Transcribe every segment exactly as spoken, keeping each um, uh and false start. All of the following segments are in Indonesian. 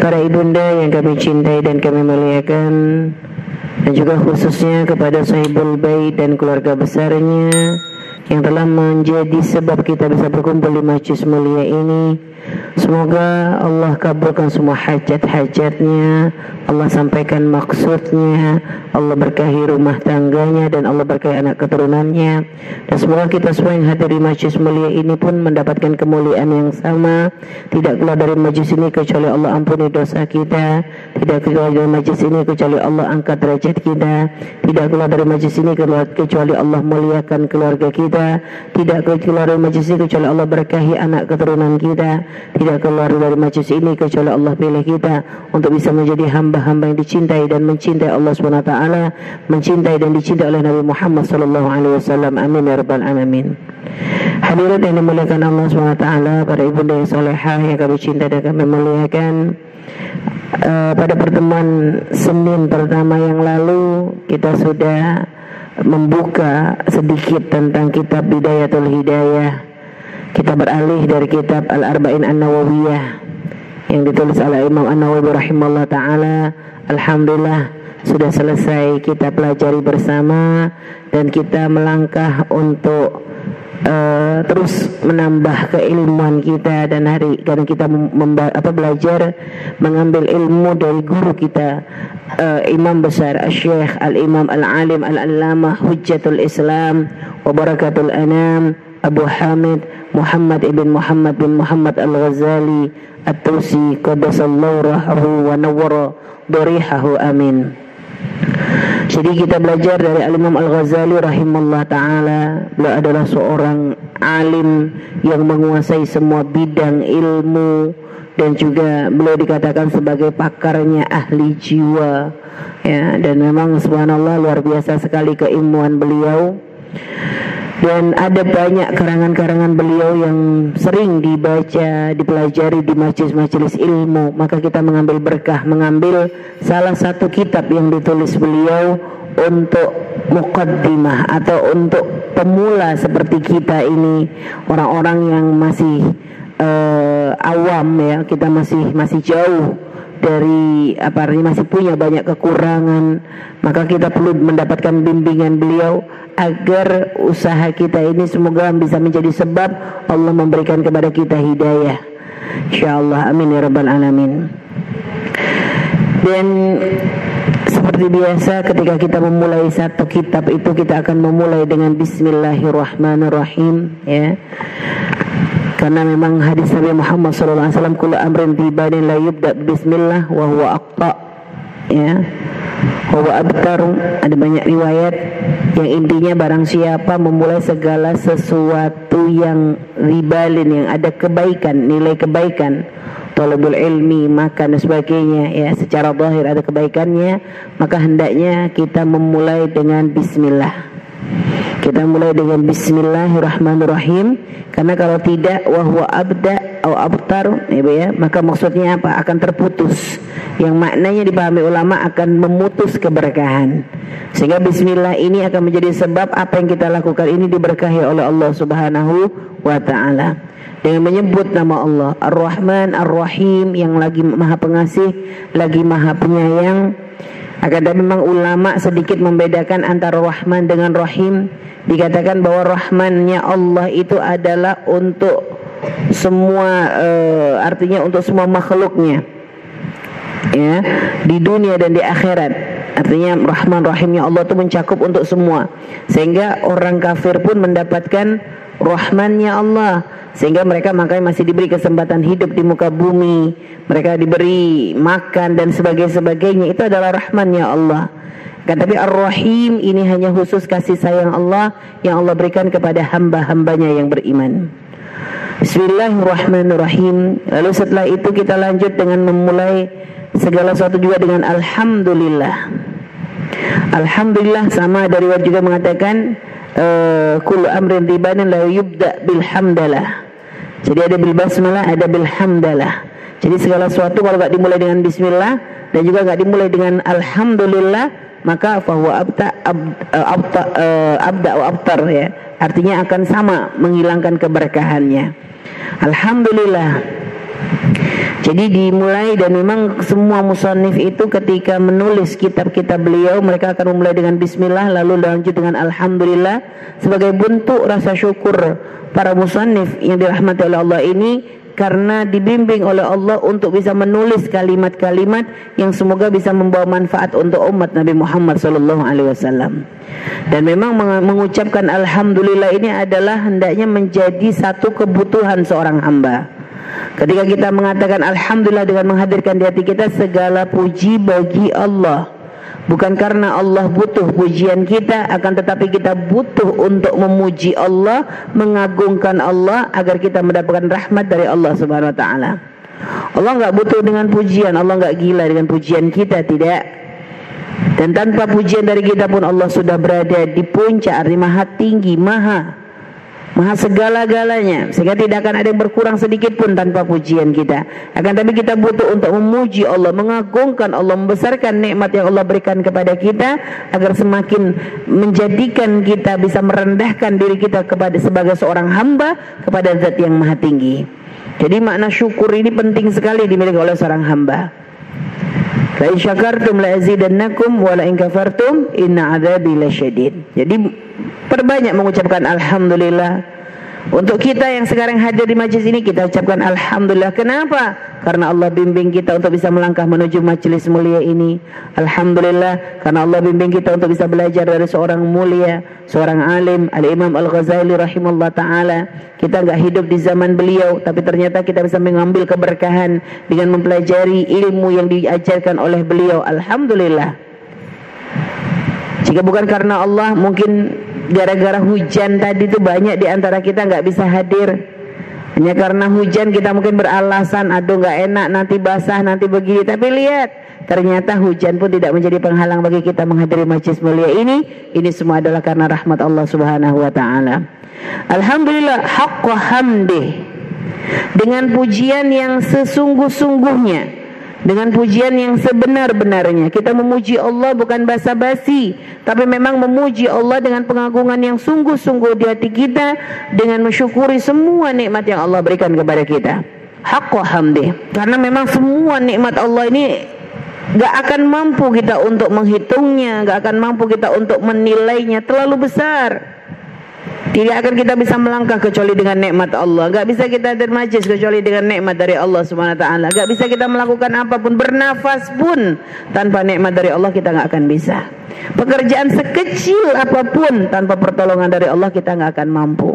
para ibunda yang kami cintai dan kami muliakan, dan juga khususnya kepada sahibul bait dan keluarga besarnya yang telah menjadi sebab kita bisa berkumpul di majlis mulia ini. Semoga Allah kabulkan semua hajat-hajatnya, Allah sampaikan maksudnya, Allah berkahi rumah tangganya, dan Allah berkahi anak keturunannya. Dan semoga kita semua yang hadir di majlis mulia ini pun mendapatkan kemuliaan yang sama. Tidak keluar dari majlis ini kecuali Allah ampuni dosa kita. Tidak keluar dari majlis ini kecuali Allah angkat derajat kita. Tidak keluar dari majlis ini kecuali Allah muliakan keluarga kita. Tidak keluar dari majlis ini kecuali Allah berkahi anak keturunan kita. Tidak keluar dari majlis ini kecuali Allah pilih kita untuk bisa menjadi hamba-hamba yang dicintai dan mencintai Allah subhanahu wa taala, mencintai dan dicintai oleh Nabi Muhammad sallallahu alaihi wasallam. Amin ya rabbal alamin. Hadirat yang dimuliakan Allah subhanahu wa taala, para ibunda yang solehah yang kami cintai dan kami muliakan, uh, pada pertemuan Senin pertama yang lalu kita sudah membuka sedikit tentang kitab Bidayatul Hidayah. Kita beralih dari kitab Al-Arba'in An-Nawawiyah yang ditulis oleh Imam An-Nawawi rahimahullah ta'ala. Alhamdulillah sudah selesai kita pelajari bersama, dan kita melangkah untuk uh, terus menambah keilmuan kita. Dan hari karena kita memba, apa, belajar mengambil ilmu dari guru kita, Uh, Imam besar Al-Syekh Al-Imam Al-Alim Al-Allamah Hujjatul Islam wa Barakatul Anam Abu Hamid Muhammad Ibn Muhammad Bin Muhammad Al-Ghazali At-Tusi qaddasallahu rahahu wa nawwara darihahu. Amin. Jadi kita belajar dari Al-Imam Al-Ghazali rahimahullah ta'ala. Beliau adalah seorang alim yang menguasai semua bidang ilmu, dan juga beliau dikatakan sebagai pakarnya ahli jiwa, ya. Dan memang subhanallah luar biasa sekali keilmuan beliau, dan ada banyak karangan-karangan beliau yang sering dibaca, dipelajari di majelis-majelis ilmu. Maka kita mengambil berkah, mengambil salah satu kitab yang ditulis beliau untuk muqaddimah atau untuk pemula seperti kita ini, orang-orang yang masih Uh, awam, ya. Kita masih masih jauh dari apa, masih punya banyak kekurangan. Maka kita perlu mendapatkan bimbingan beliau agar usaha kita ini semoga bisa menjadi sebab Allah memberikan kepada kita hidayah, insyaallah. Amin ya rabbal alamin. Dan seperti biasa ketika kita memulai satu kitab itu, kita akan memulai dengan bismillahirrahmanirrahim, ya. Karena memang hadis Nabi Muhammad sallallahu alaihi wasallam, kullu amrin bibanin la yubda bismillah wa huwa aqta, ya, huwa abtar. Ada banyak riwayat yang intinya barang siapa memulai segala sesuatu yang ribalin, yang ada kebaikan, nilai kebaikan, talabul ilmi, makan dan sebagainya, ya, secara zahir ada kebaikannya, maka hendaknya kita memulai dengan bismillah. Kita mulai dengan bismillahirrahmanirrahim, karena kalau tidak wa huwa abda atau abtar, ya, maka maksudnya apa? Akan terputus, yang maknanya dipahami ulama akan memutus keberkahan. Sehingga bismillah ini akan menjadi sebab apa yang kita lakukan ini diberkahi oleh Allah Subhanahu wa taala. Dengan menyebut nama Allah Ar-Rahman Ar-Rahim, yang lagi Maha Pengasih, lagi Maha Penyayang. Akan tetapi memang ulama sedikit membedakan antara Rahman dengan Rahim. Dikatakan bahwa Rahmannya Allah itu adalah untuk semua, e, artinya untuk semua makhluknya, ya, di dunia dan di akhirat. Artinya Rahman Rahimnya Allah itu mencakup untuk semua, sehingga orang kafir pun mendapatkan Rahmannya Allah, sehingga mereka makanya masih diberi kesempatan hidup di muka bumi, mereka diberi makan dan sebagainya. Itu adalah Rahmannya Allah. Kan, tapi Ar-Rahim ini hanya khusus kasih sayang Allah yang Allah berikan kepada hamba-hambanya yang beriman. Bismillahirrahmanirrahim. Lalu setelah itu kita lanjut dengan memulai segala sesuatu juga dengan alhamdulillah. Alhamdulillah, sama dari riwayat juga mengatakan kullu amrin ribanan la yubda bilhamdalah. Jadi ada bil basmalah, ada bilhamdalah. Jadi segala sesuatu kalau enggak dimulai dengan bismillah dan juga enggak dimulai dengan alhamdulillah, maka fahuwa abta abta abda wa abtar, ya. Artinya akan sama menghilangkan keberkahannya. Alhamdulillah. Jadi dimulai, dan memang semua musannif itu ketika menulis kitab-kitab beliau, mereka akan memulai dengan bismillah, lalu lanjut dengan alhamdulillah, sebagai bentuk rasa syukur para musannif yang dirahmati oleh Allah ini, karena dibimbing oleh Allah untuk bisa menulis kalimat-kalimat yang semoga bisa membawa manfaat untuk umat Nabi Muhammad shallallahu alaihi wasallam. Dan memang mengucapkan alhamdulillah ini adalah hendaknya menjadi satu kebutuhan seorang hamba. Ketika kita mengatakan alhamdulillah dengan menghadirkan di hati kita segala puji bagi Allah, bukan karena Allah butuh pujian kita, akan tetapi kita butuh untuk memuji Allah, mengagungkan Allah, agar kita mendapatkan rahmat dari Allah Subhanahu Wa Taala. Allah nggak butuh dengan pujian, Allah nggak gila dengan pujian kita, tidak. Dan tanpa pujian dari kita pun Allah sudah berada di puncak, arti maha tinggi, maha, maha segala-galanya, sehingga tidak akan ada yang berkurang sedikit pun tanpa pujian kita. Akan tapi kita butuh untuk memuji Allah, mengagungkan Allah, membesarkan nikmat yang Allah berikan kepada kita, agar semakin menjadikan kita bisa merendahkan diri kita kepada sebagai seorang hamba kepada Zat yang maha tinggi. Jadi makna syukur ini penting sekali dimiliki oleh seorang hamba. La in syakartum la azidannakum wa la in kafartum inna adzabi lasyadid. Jadi perbanyak mengucapkan alhamdulillah. Untuk kita yang sekarang hadir di majlis ini, kita ucapkan alhamdulillah. Kenapa? Karena Allah bimbing kita untuk bisa melangkah menuju majlis mulia ini. Alhamdulillah, karena Allah bimbing kita untuk bisa belajar dari seorang mulia, seorang alim, Al-Imam Al-Ghazali rahimahullah ta'ala. Kita enggak hidup di zaman beliau, tapi ternyata kita bisa mengambil keberkahan dengan mempelajari ilmu yang diajarkan oleh beliau. Alhamdulillah. Jika bukan karena Allah, mungkin gara-gara hujan tadi itu banyak di antara kita nggak bisa hadir. Hanya karena hujan kita mungkin beralasan, aduh nggak enak, nanti basah, nanti begini. Tapi lihat, ternyata hujan pun tidak menjadi penghalang bagi kita menghadiri majlis mulia ini. Ini semua adalah karena rahmat Allah Subhanahu Wa Taala. Alhamdulillah, haqqa hamdih, dengan pujian yang sesungguh-sungguhnya, dengan pujian yang sebenar-benarnya. Kita memuji Allah bukan basa-basi, tapi memang memuji Allah dengan pengagungan yang sungguh-sungguh di hati kita, dengan mensyukuri semua nikmat yang Allah berikan kepada kita. Haqqa hamdih. Karena memang semua nikmat Allah ini gak akan mampu kita untuk menghitungnya, gak akan mampu kita untuk menilainya, terlalu besar. Tidak akan kita bisa melangkah kecuali dengan nikmat Allah. Gak bisa kita hadir majlis kecuali dengan nikmat dari Allah subhanahu wa taala. Gak bisa kita melakukan apapun, bernafas pun, tanpa nikmat dari Allah kita gak akan bisa. Pekerjaan sekecil apapun, tanpa pertolongan dari Allah kita gak akan mampu.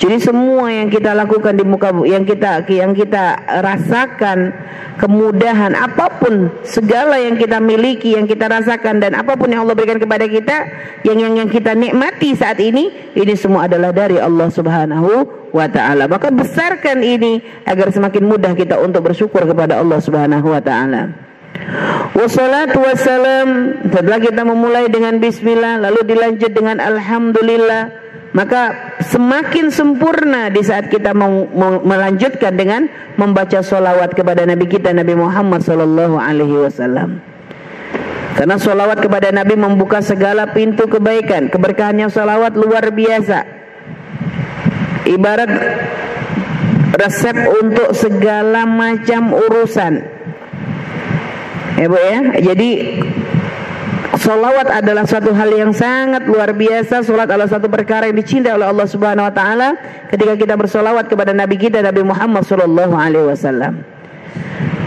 Jadi semua yang kita lakukan di muka, yang kita yang kita rasakan, kemudahan apapun, segala yang kita miliki, yang kita rasakan, dan apapun yang Allah berikan kepada kita, yang yang, yang kita nikmati saat ini, ini semua adalah dari Allah Subhanahu Wa Ta'ala. Maka besarkan ini agar semakin mudah kita untuk bersyukur kepada Allah Subhanahu Wa Ta'ala. Wassalatu wassalam. Setelah kita memulai dengan bismillah, lalu dilanjut dengan alhamdulillah, maka semakin sempurna di saat kita melanjutkan dengan membaca solawat kepada Nabi kita Nabi Muhammad Sallallahu Alaihi Wasallam. Karena solawat kepada Nabi membuka segala pintu kebaikan. Keberkahannya solawat luar biasa. Ibarat resep untuk segala macam urusan, ya Bu ya. Jadi solawat adalah suatu hal yang sangat luar biasa. Solat adalah satu perkara yang dicintai oleh Allah Subhanahu Wa Taala. Ketika kita bersolawat kepada Nabi kita Nabi Muhammad Sallallahu Alaihi Wasallam.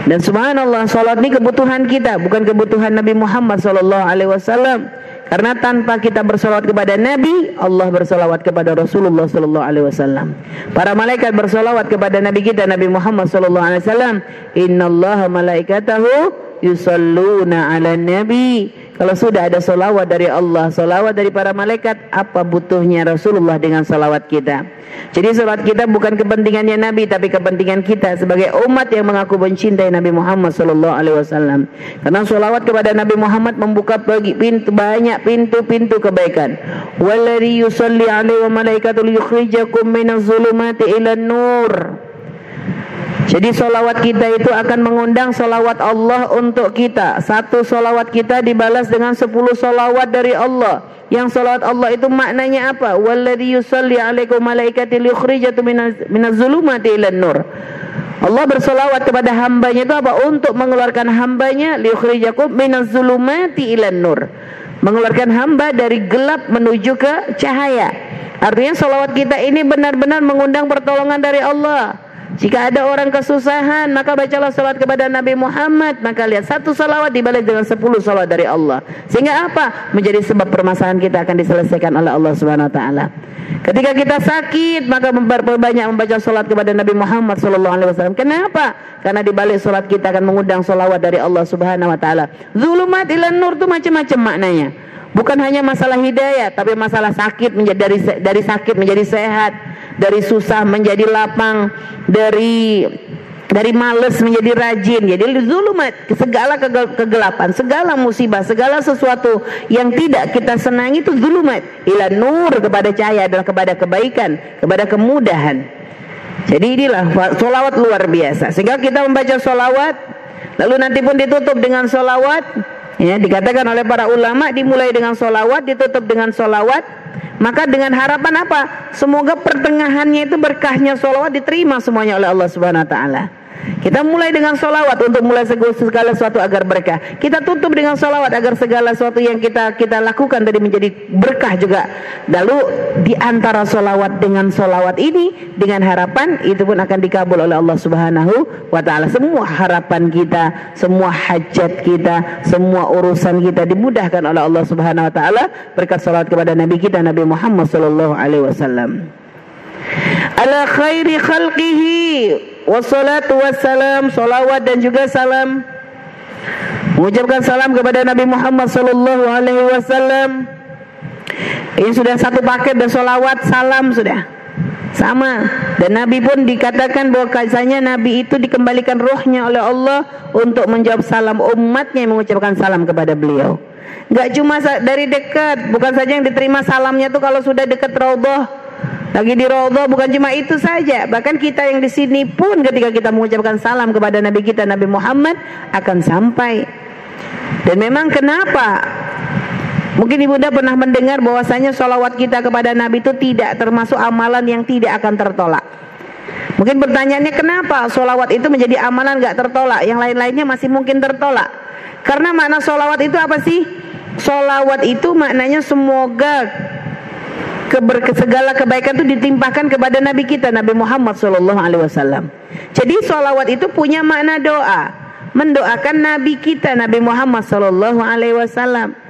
Dan subhanallah, solat ini kebutuhan kita, bukan kebutuhan Nabi Muhammad Sallallahu Alaihi Wasallam. Karena tanpa kita bersolawat kepada Nabi, Allah bersolawat kepada Rasulullah Sallallahu Alaihi Wasallam. Para malaikat bersolawat kepada Nabi kita Nabi Muhammad Sallallahu Alaihi Wasallam. Inna Allaha malaikatahu yusalluna ala Nabi. Kalau sudah ada solawat dari Allah, solawat dari para malaikat, apa butuhnya Rasulullah dengan solawat kita? Jadi solawat kita bukan kepentingannya Nabi, tapi kepentingan kita sebagai umat yang mengaku mencintai Nabi Muhammad shallallahu alaihi wasallam. Karena solawat kepada Nabi Muhammad membuka pintu, banyak pintu-pintu kebaikan. Walladhi yusalli alaihi wa malaikatul yukhrijakum minaz zulumati ilan nur. Jadi solawat kita itu akan mengundang solawat Allah untuk kita. Satu solawat kita dibalas dengan sepuluh solawat dari Allah. Yang solawat Allah itu maknanya apa? Walladhi yusalli alaikum malaikati liukhrijatu minaz zulumati ilan nur. Allah bersolawat kepada hambanya itu apa? Untuk mengeluarkan hambanya, liukhrijakum minaz zulumati ilan nur, mengeluarkan hamba dari gelap menuju ke cahaya. Artinya solawat kita ini benar-benar mengundang pertolongan dari Allah. Jika ada orang kesusahan, maka bacalah solawat kepada Nabi Muhammad. Maka lihat, satu solawat dibalas dengan sepuluh solawat dari Allah. Sehingga apa? Menjadi sebab permasalahan kita akan diselesaikan oleh Allah Subhanahu Wa Taala. Ketika kita sakit, maka memperbanyak membaca solawat kepada Nabi Muhammad Sallallahu Alaihi Wasallam. Kenapa? Karena dibalik solawat kita akan mengundang solawat dari Allah Subhanahu Wa Taala. Zulumat ilan nur itu macam-macam maknanya. Bukan hanya masalah hidayah, tapi masalah sakit menjadi dari, dari sakit menjadi sehat, dari susah menjadi lapang, dari dari malas menjadi rajin. Jadi zulumat, segala kegelapan, segala musibah, segala sesuatu yang tidak kita senangi itu zulumat. Ila nur, kepada cahaya, adalah kepada kebaikan, kepada kemudahan. Jadi inilah solawat luar biasa. Sehingga kita membaca solawat, lalu nanti pun ditutup dengan solawat. Ya, dikatakan oleh para ulama dimulai dengan solawat, ditutup dengan solawat. Maka dengan harapan apa? Semoga pertengahannya itu berkahnya solawat diterima semuanya oleh Allah Subhanahu Wa Taala. Kita mulai dengan solawat untuk mulai segala sesuatu agar berkah. Kita tutup dengan solawat agar segala sesuatu yang kita kita lakukan tadi menjadi berkah juga. Lalu diantara solawat dengan solawat ini, dengan harapan itu pun akan dikabul oleh Allah Subhanahu Wa Taala. Semua harapan kita, semua hajat kita, semua urusan kita dimudahkan oleh Allah Subhanahu Wa Taala berkat solawat kepada Nabi kita Nabi Muhammad Sallallahu Alaihi Wasallam. Ala khairi khalqihi wassalatu wassalam, salawat dan juga salam, mengucapkan salam kepada Nabi Muhammad Sallallahu Alaihi Wasallam. Ini sudah satu paket, dan salawat salam sudah sama. Dan Nabi pun dikatakan bahwa kisahnya Nabi itu dikembalikan rohnya oleh Allah untuk menjawab salam umatnya yang mengucapkan salam kepada beliau. Gak cuma dari dekat, bukan saja yang diterima salamnya tuh kalau sudah dekat Raudhah, lagi di Raudhah, bukan cuma itu saja. Bahkan kita yang di sini pun ketika kita mengucapkan salam kepada Nabi kita Nabi Muhammad akan sampai. Dan memang kenapa? Mungkin ibunda pernah mendengar bahwasanya sholawat kita kepada Nabi itu tidak termasuk amalan yang tidak akan tertolak. Mungkin pertanyaannya kenapa sholawat itu menjadi amalan gak tertolak, yang lain-lainnya masih mungkin tertolak? Karena makna sholawat itu apa sih? Sholawat itu maknanya semoga Keber, segala kebaikan itu ditimpahkan kepada Nabi kita Nabi Muhammad Sallallahu Alaihi Wasallam. Jadi sholawat itu punya makna doa, mendoakan Nabi kita Nabi Muhammad Sallallahu Alaihi Wasallam.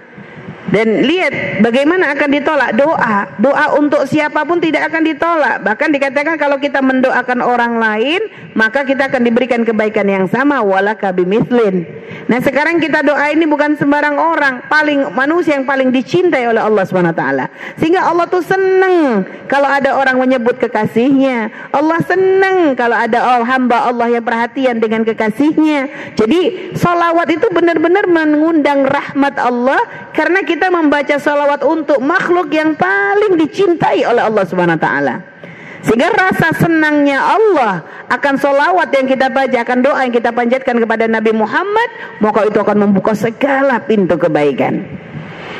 Dan lihat bagaimana akan ditolak doa. Doa untuk siapapun tidak akan ditolak. Bahkan dikatakan kalau kita mendoakan orang lain, maka kita akan diberikan kebaikan yang sama, walaka bimithlin. Nah sekarang kita doa ini bukan sembarang orang, paling manusia yang paling dicintai oleh Allah Subhanahu Wa Taala. Sehingga Allah tuh seneng kalau ada orang menyebut kekasihnya. Allah seneng kalau ada oh, hamba Allah yang perhatian dengan kekasihnya. Jadi sholawat itu benar-benar mengundang rahmat Allah, karena kita membaca sholawat untuk makhluk yang paling dicintai oleh Allah Subhanahu Wa Taala. Sehingga rasa senangnya Allah akan solawat yang kita baca, akan doa yang kita panjatkan kepada Nabi Muhammad, maka itu akan membuka segala pintu kebaikan.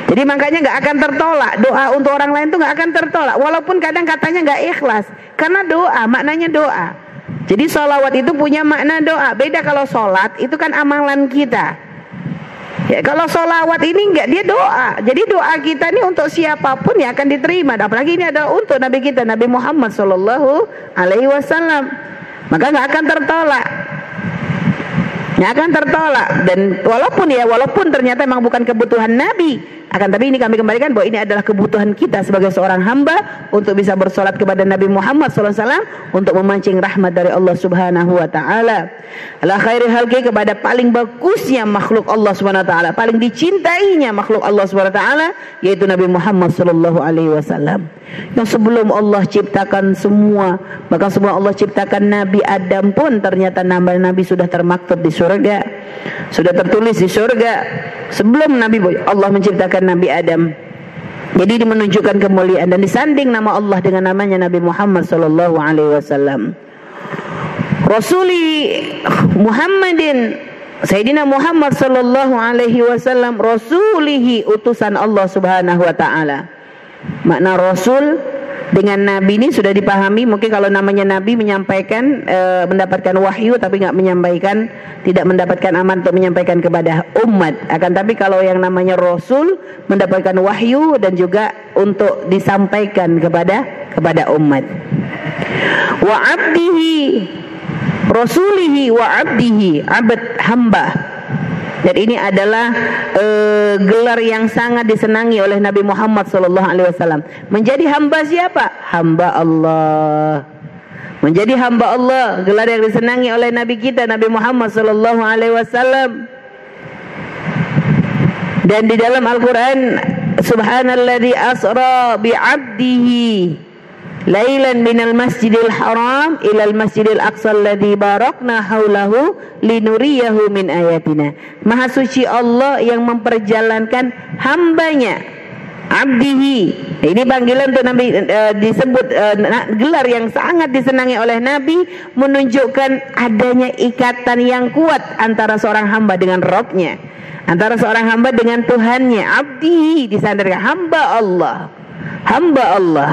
Jadi makanya gak akan tertolak. Doa untuk orang lain itu gak akan tertolak, walaupun kadang katanya gak ikhlas, karena doa, maknanya doa. Jadi solawat itu punya makna doa. Beda kalau sholat, itu kan amalan kita. Ya, kalau solawat ini enggak, dia doa. Jadi doa kita ini untuk siapapun yang akan diterima. Apalagi ini adalah untuk Nabi kita Nabi Muhammad Sallallahu Alaihi Wasallam. Maka enggak akan tertolak, enggak akan tertolak. Dan walaupun ya, walaupun ternyata memang bukan kebutuhan Nabi, akan tapi ini kami kembalikan bahwa ini adalah kebutuhan kita sebagai seorang hamba untuk bisa bersolat kepada Nabi Muhammad Sallallahu Alaihi Wasallam, untuk memancing rahmat dari Allah Subhanahu Wa Taala. Ala khairi halqi, kepada paling bagusnya makhluk Allah Subhanahu Wa Taala, paling dicintainya makhluk Allah Subhanahu Wa Taala, yaitu Nabi Muhammad Sallallahu Alaihi Wasallam. Yang sebelum Allah ciptakan semua, bahkan semua Allah ciptakan Nabi Adam pun ternyata nama Nabi sudah termaktub di surga, sudah tertulis di surga sebelum Nabi Allah menciptakan Nabi Adam. Jadi menunjukkan kemuliaan dan disanding nama Allah dengan namanya Nabi Muhammad Sallallahu Alaihi Wasallam. Rasuli Muhammadin, Sayyidina Muhammad Sallallahu Alaihi Wasallam, rasulihi, utusan Allah Subhanahu Wa Taala. Makna rasul dengan Nabi ini sudah dipahami. Mungkin kalau namanya Nabi menyampaikan, e, mendapatkan wahyu tapi nggak menyampaikan, tidak mendapatkan aman untuk menyampaikan kepada umat. Akan tapi kalau yang namanya Rasul mendapatkan wahyu dan juga untuk disampaikan kepada kepada umat. Wa abdihi, Rasulihi wa abdihi, abad, hamba. Dan ini adalah e, gelar yang sangat disenangi oleh Nabi Muhammad shallallahu alaihi wasallam. Menjadi hamba siapa? Hamba Allah. Menjadi hamba Allah, gelar yang disenangi oleh Nabi kita Nabi Muhammad shallallahu alaihi wasallam. Dan di dalam Al-Quran, Subhanalladzi asra bi'abdihi lailan minal masjidil haram ilal masjidil aqsa alladhi barakna haulahu linuriyahu min ayatina. Maha suci Allah yang memperjalankan hambanya, abdihi. Ini panggilan untuk Nabi, e, disebut e, gelar yang sangat disenangi oleh Nabi, menunjukkan adanya ikatan yang kuat antara seorang hamba dengan Rabb-nya, antara seorang hamba dengan Tuhannya. Abdihi disandarkan, hamba Allah, hamba Allah.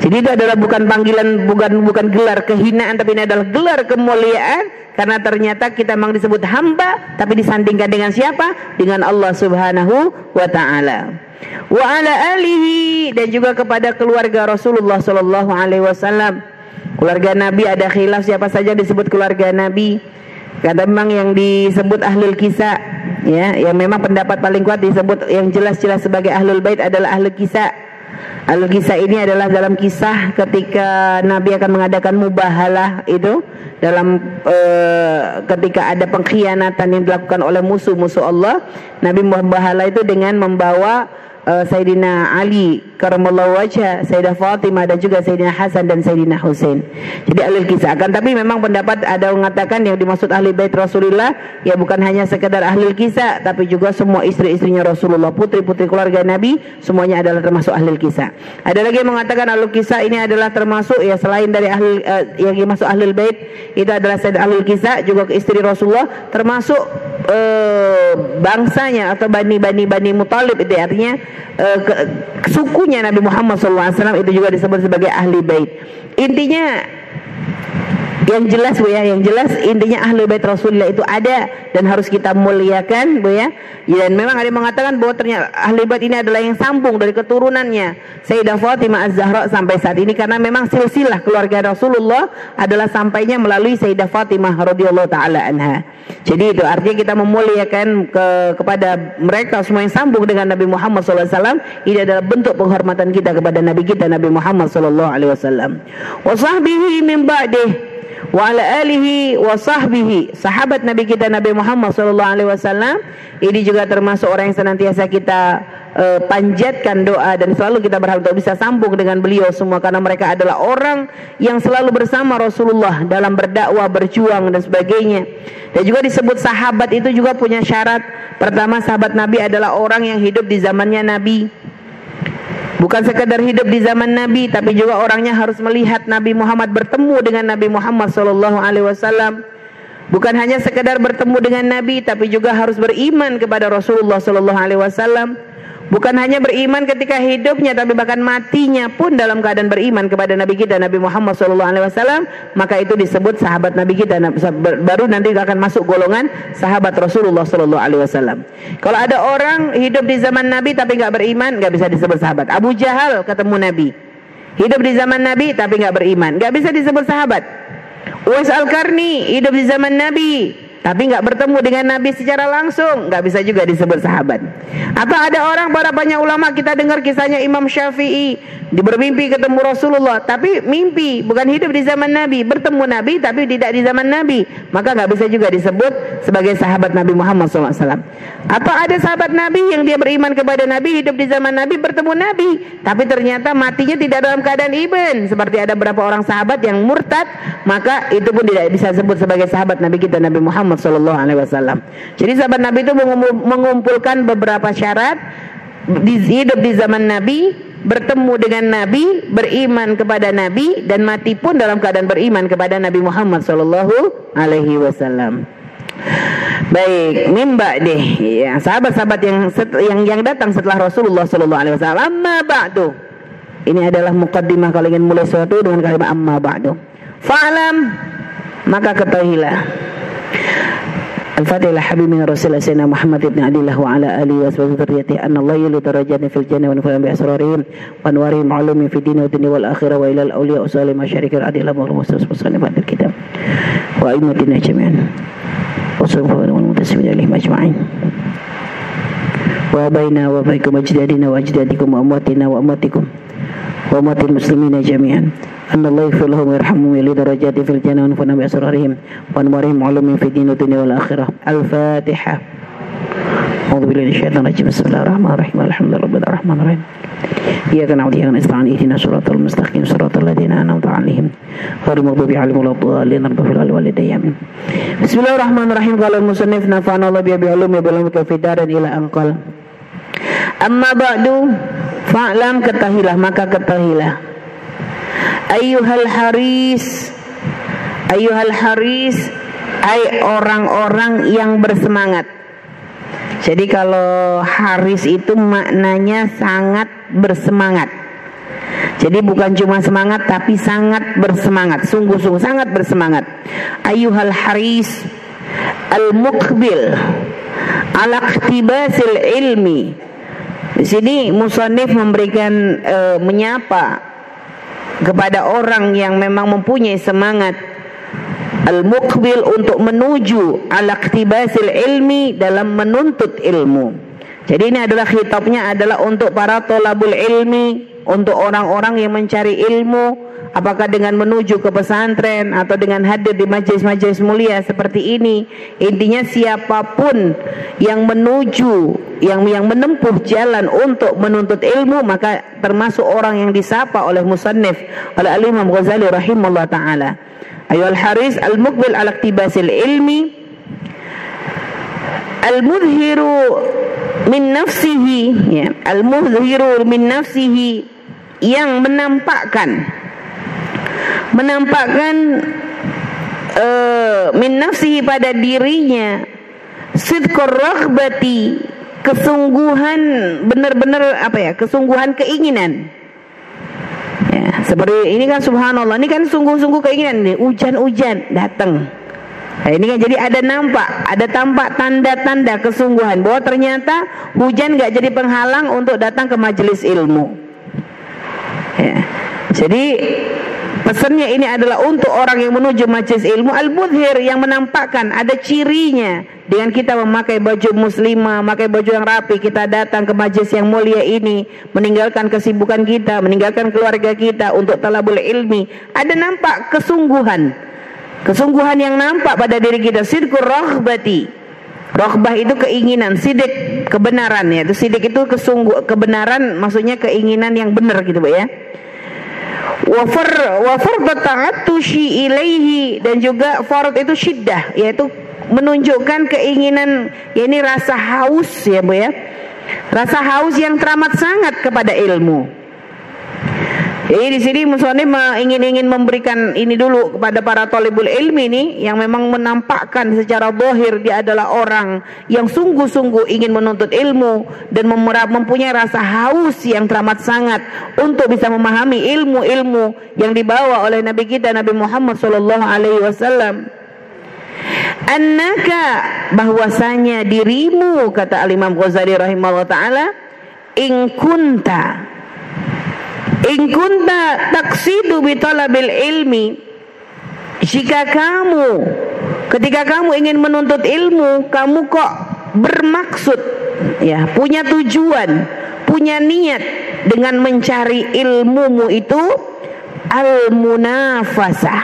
Jadi itu adalah bukan panggilan, bukan bukan gelar kehinaan, tapi ini adalah gelar kemuliaan. Karena ternyata kita memang disebut hamba, tapi disandingkan dengan siapa? Dengan Allah Subhanahu wa Ta'ala. Wa ala alihi, dan juga kepada keluarga Rasulullah Sallallahu Alaihi Wasallam. Keluarga Nabi ada khilaf siapa saja disebut keluarga Nabi. Karena memang yang disebut ahlul kisah, ya, yang memang pendapat paling kuat disebut yang jelas-jelas sebagai ahlul bait adalah ahlul kisah. Al-Kisah ini adalah dalam kisah ketika Nabi akan mengadakan mubahalah itu, dalam e, ketika ada pengkhianatan yang dilakukan oleh musuh-musuh Allah, Nabi mubahalah itu dengan membawa e, Sayyidina Ali karamallahu wajhah, Sayyidah Fatimah, dan juga Sayyidina Hasan dan Sayyidina Hussein. Jadi Al-Kisah akan, tapi memang pendapat ada yang mengatakan yang dimaksud ahli bait Rasulullah ya bukan hanya sekedar ahli kisah, tapi juga semua istri-istrinya Rasulullah, putri-putri keluarga Nabi, semuanya adalah termasuk ahli kisah. Ada lagi yang mengatakan ahlul kisah ini adalah termasuk, ya, selain dari ahlul, eh, yang dimaksud ahlul bait itu adalah Sayyidah ahlul kisah, juga istri Rasulullah, termasuk eh, bangsanya atau bani-bani bani Muthalib, itu artinya eh, ke, sukunya Nabi Muhammad shallallahu alaihi wasallam itu juga disebut sebagai ahli bait. Intinya yang jelas, Bu, ya, yang jelas intinya ahli bait Rasulullah itu ada dan harus kita muliakan, Bu, ya. Dan memang ada yang mengatakan bahwa ternyata ahli bait ini adalah yang sambung dari keturunannya Sayyidah Fatimah Az-Zahra sampai saat ini, karena memang silsilah keluarga Rasulullah adalah sampainya melalui Sayyidah Fatimah radhiyallahu taala anha. Jadi itu artinya kita memuliakan ke, kepada mereka semua yang sambung dengan Nabi Muhammad sallallahu alaihi wasallam. Ini adalah bentuk penghormatan kita kepada Nabi kita Nabi Muhammad sallallahu alaihi wasallam. Wa sahbihi min ba'dih, wa ala alihi wa sahbihi, sahabat Nabi kita Nabi Muhammad sallallahu alaihi wasallam ini juga termasuk orang yang senantiasa kita uh, panjatkan doa dan selalu kita berharap untuk bisa sambung dengan beliau semua, karena mereka adalah orang yang selalu bersama Rasulullah dalam berdakwah, berjuang dan sebagainya. Dan juga disebut sahabat itu juga punya syarat. Pertama, sahabat Nabi adalah orang yang hidup di zamannya Nabi. Bukan sekedar hidup di zaman Nabi, tapi juga orangnya harus melihat Nabi Muhammad, bertemu dengan Nabi Muhammad Sallallahu Alaihi Wasallam. Bukan hanya sekedar bertemu dengan Nabi, tapi juga harus beriman kepada Rasulullah Sallallahu Alaihi Wasallam. Bukan hanya beriman ketika hidupnya, tapi bahkan matinya pun dalam keadaan beriman kepada Nabi kita Nabi Muhammad Sallallahu Alaihi Wasallam. Maka itu disebut sahabat Nabi kita. Baru nanti akan masuk golongan sahabat Rasulullah Sallallahu Alaihi Wasallam. Kalau ada orang hidup di zaman Nabi tapi nggak beriman, nggak bisa disebut sahabat. Abu Jahal ketemu Nabi, hidup di zaman Nabi tapi nggak beriman, nggak bisa disebut sahabat. Uwais Al-Qarni hidup di zaman Nabi tapi nggak bertemu dengan Nabi secara langsung, nggak bisa juga disebut sahabat. Atau ada orang, para banyak ulama kita dengar kisahnya Imam Syafi'i, bermimpi ketemu Rasulullah, tapi mimpi, bukan hidup di zaman Nabi, bertemu Nabi tapi tidak di zaman Nabi, maka nggak bisa juga disebut sebagai sahabat Nabi Muhammad shallallahu alaihi wasallam. Atau ada sahabat Nabi yang dia beriman kepada Nabi, hidup di zaman Nabi, bertemu Nabi, tapi ternyata matinya tidak dalam keadaan iman, seperti ada beberapa orang sahabat yang murtad, maka itu pun tidak bisa disebut sebagai sahabat Nabi kita Nabi Muhammad Sallallahu Alaihi Wasallam. Jadi sahabat Nabi itu mengumpulkan beberapa syarat: hidup di zaman Nabi, bertemu dengan Nabi, beriman kepada Nabi, dan mati pun dalam keadaan beriman kepada Nabi Muhammad Sallallahu Alaihi Wasallam. Baik, mimba deh, ya, sahabat-sahabat yang, yang yang datang setelah Rasulullah Sallallahu Alaihi Wasallam. Amma ba'du, Ini adalah mukaddimah kalau ingin mulai sesuatu dengan kalimat amma ba'du. Fa'alam, maka ketahuilah. Al-Fatihah Habibina Rasulullah Sayyidina Muhammad Ibn Adillah wa ala alihi wa sallam terjati anna Allah yuli tarajani fil jannah wa nufa'an bi'asrarihim wa nuwarihim ma'alumi fi dini wa dini wal akhirah wa ilal awliya usali masyarikir adillah ma'alum wa sallam wa sallam wa kitab wa imatina jami'an wa sallam wa mutasim jalih majma'in wa baina wa baikum ajdadina wa ajdadikum wa amwatina wa amwatikum wa amwatil muslimina jami'an أن الله يغفر لهم ويرحمهم ويعلي درجاتهم في الجنة ونفعنا بأسرارهم وأنوارهم وعلومهم في الدين والدنيا والآخرة الفاتحة. أعوذ بالله من الشيطان الرجيم بسم الله الرحمن الرحيم الحمد لله رب الرحمن الرحيم إياك نعبد وإياك نستعين اهدنا الصراط المستقيم صراط الذين أنعمت عليهم غير المغضوب عليهم ولا الضالين رب اغفر لنا ولوالدينا آمين. بسم الله الرحمن الرحيم. قال المصنف نفعنا الله بعلومه وبعلومك في دار إلى أن قال أما بعد فاعلم ketahuilah maka ketahuilah Ayuhal haris, ayuhal haris, ay orang-orang yang bersemangat. Jadi kalau haris itu maknanya sangat bersemangat. Jadi bukan cuma semangat tapi sangat bersemangat, sungguh-sungguh sangat bersemangat. Ayuhal haris al-muqbil ala iqtibasil ilmi. Di sini musannif memberikan e, menyapa kepada orang yang memang mempunyai semangat al-muqbil untuk menuju al-iktibasil ilmi dalam menuntut ilmu. Jadi ini adalah khitabnya adalah untuk para tolabul ilmi, untuk orang-orang yang mencari ilmu, apakah dengan menuju ke pesantren atau dengan hadir di majelis-majelis mulia seperti ini. Intinya siapapun yang menuju yang yang menempuh jalan untuk menuntut ilmu maka termasuk orang yang disapa oleh musannif oleh Imam Ghazali rahimahullah taala. Ayuhal haris al-muqbil ala iktibasil ilmi al-mudhiru min nafsihi ya, al-mudhiru min nafsihi yang menampakkan menampakkan uh, min nafsihi pada dirinya sidqur raghbati kesungguhan benar-benar apa ya kesungguhan keinginan ya, seperti ini kan subhanallah ini kan sungguh-sungguh keinginan nih hujan-hujan datang nah, ini kan jadi ada nampak ada tampak tanda-tanda kesungguhan bahwa ternyata hujan gak jadi penghalang untuk datang ke majelis ilmu ya, jadi pesannya ini adalah untuk orang yang menuju majelis ilmu al-mudhir yang menampakkan ada cirinya dengan kita memakai baju muslimah, memakai baju yang rapi, kita datang ke majelis yang mulia ini, meninggalkan kesibukan kita, meninggalkan keluarga kita untuk talabul ilmi. Ada nampak kesungguhan, kesungguhan yang nampak pada diri kita. Sidqur raghbati, raghbah itu keinginan, sidik kebenaran ya. Itu sidik itu kesungguh kebenaran, maksudnya keinginan yang benar gitu ya. Wafar wafar ta'attushi ilaihi dan juga farad itu syiddah yaitu menunjukkan keinginan ya ini rasa haus ya Bu ya. Rasa haus yang teramat sangat kepada ilmu. Jadi di sini musannif ingin-ingin memberikan ini dulu kepada para thalibul ilmi nih yang memang menampakkan secara zahir dia adalah orang yang sungguh-sungguh ingin menuntut ilmu dan mempunyai rasa haus yang teramat sangat untuk bisa memahami ilmu-ilmu yang dibawa oleh Nabi kita Nabi Muhammad sallallahu alaihi wasallam. Annaka bahwasanya dirimu kata Al-Imam Ghazali rahimahullah taala in kunta In kunta taqsidu bi talabil ilmi jika kamu ketika kamu ingin menuntut ilmu kamu kok bermaksud ya punya tujuan punya niat dengan mencari ilmumu itu al munafasah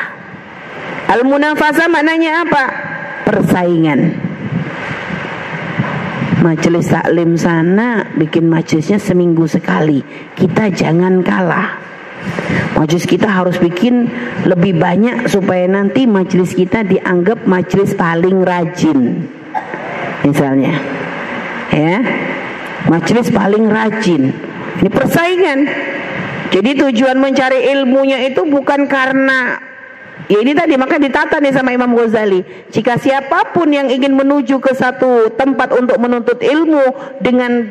al munafasah maknanya apa persaingan majelis taklim sana bikin majelisnya seminggu sekali kita jangan kalah majelis kita harus bikin lebih banyak supaya nanti majelis kita dianggap majelis paling rajin misalnya ya majelis paling rajin ini persaingan jadi tujuan mencari ilmunya itu bukan karena ya ini tadi maka ditata nih sama Imam Ghazali. Jika siapapun yang ingin menuju ke satu tempat untuk menuntut ilmu dengan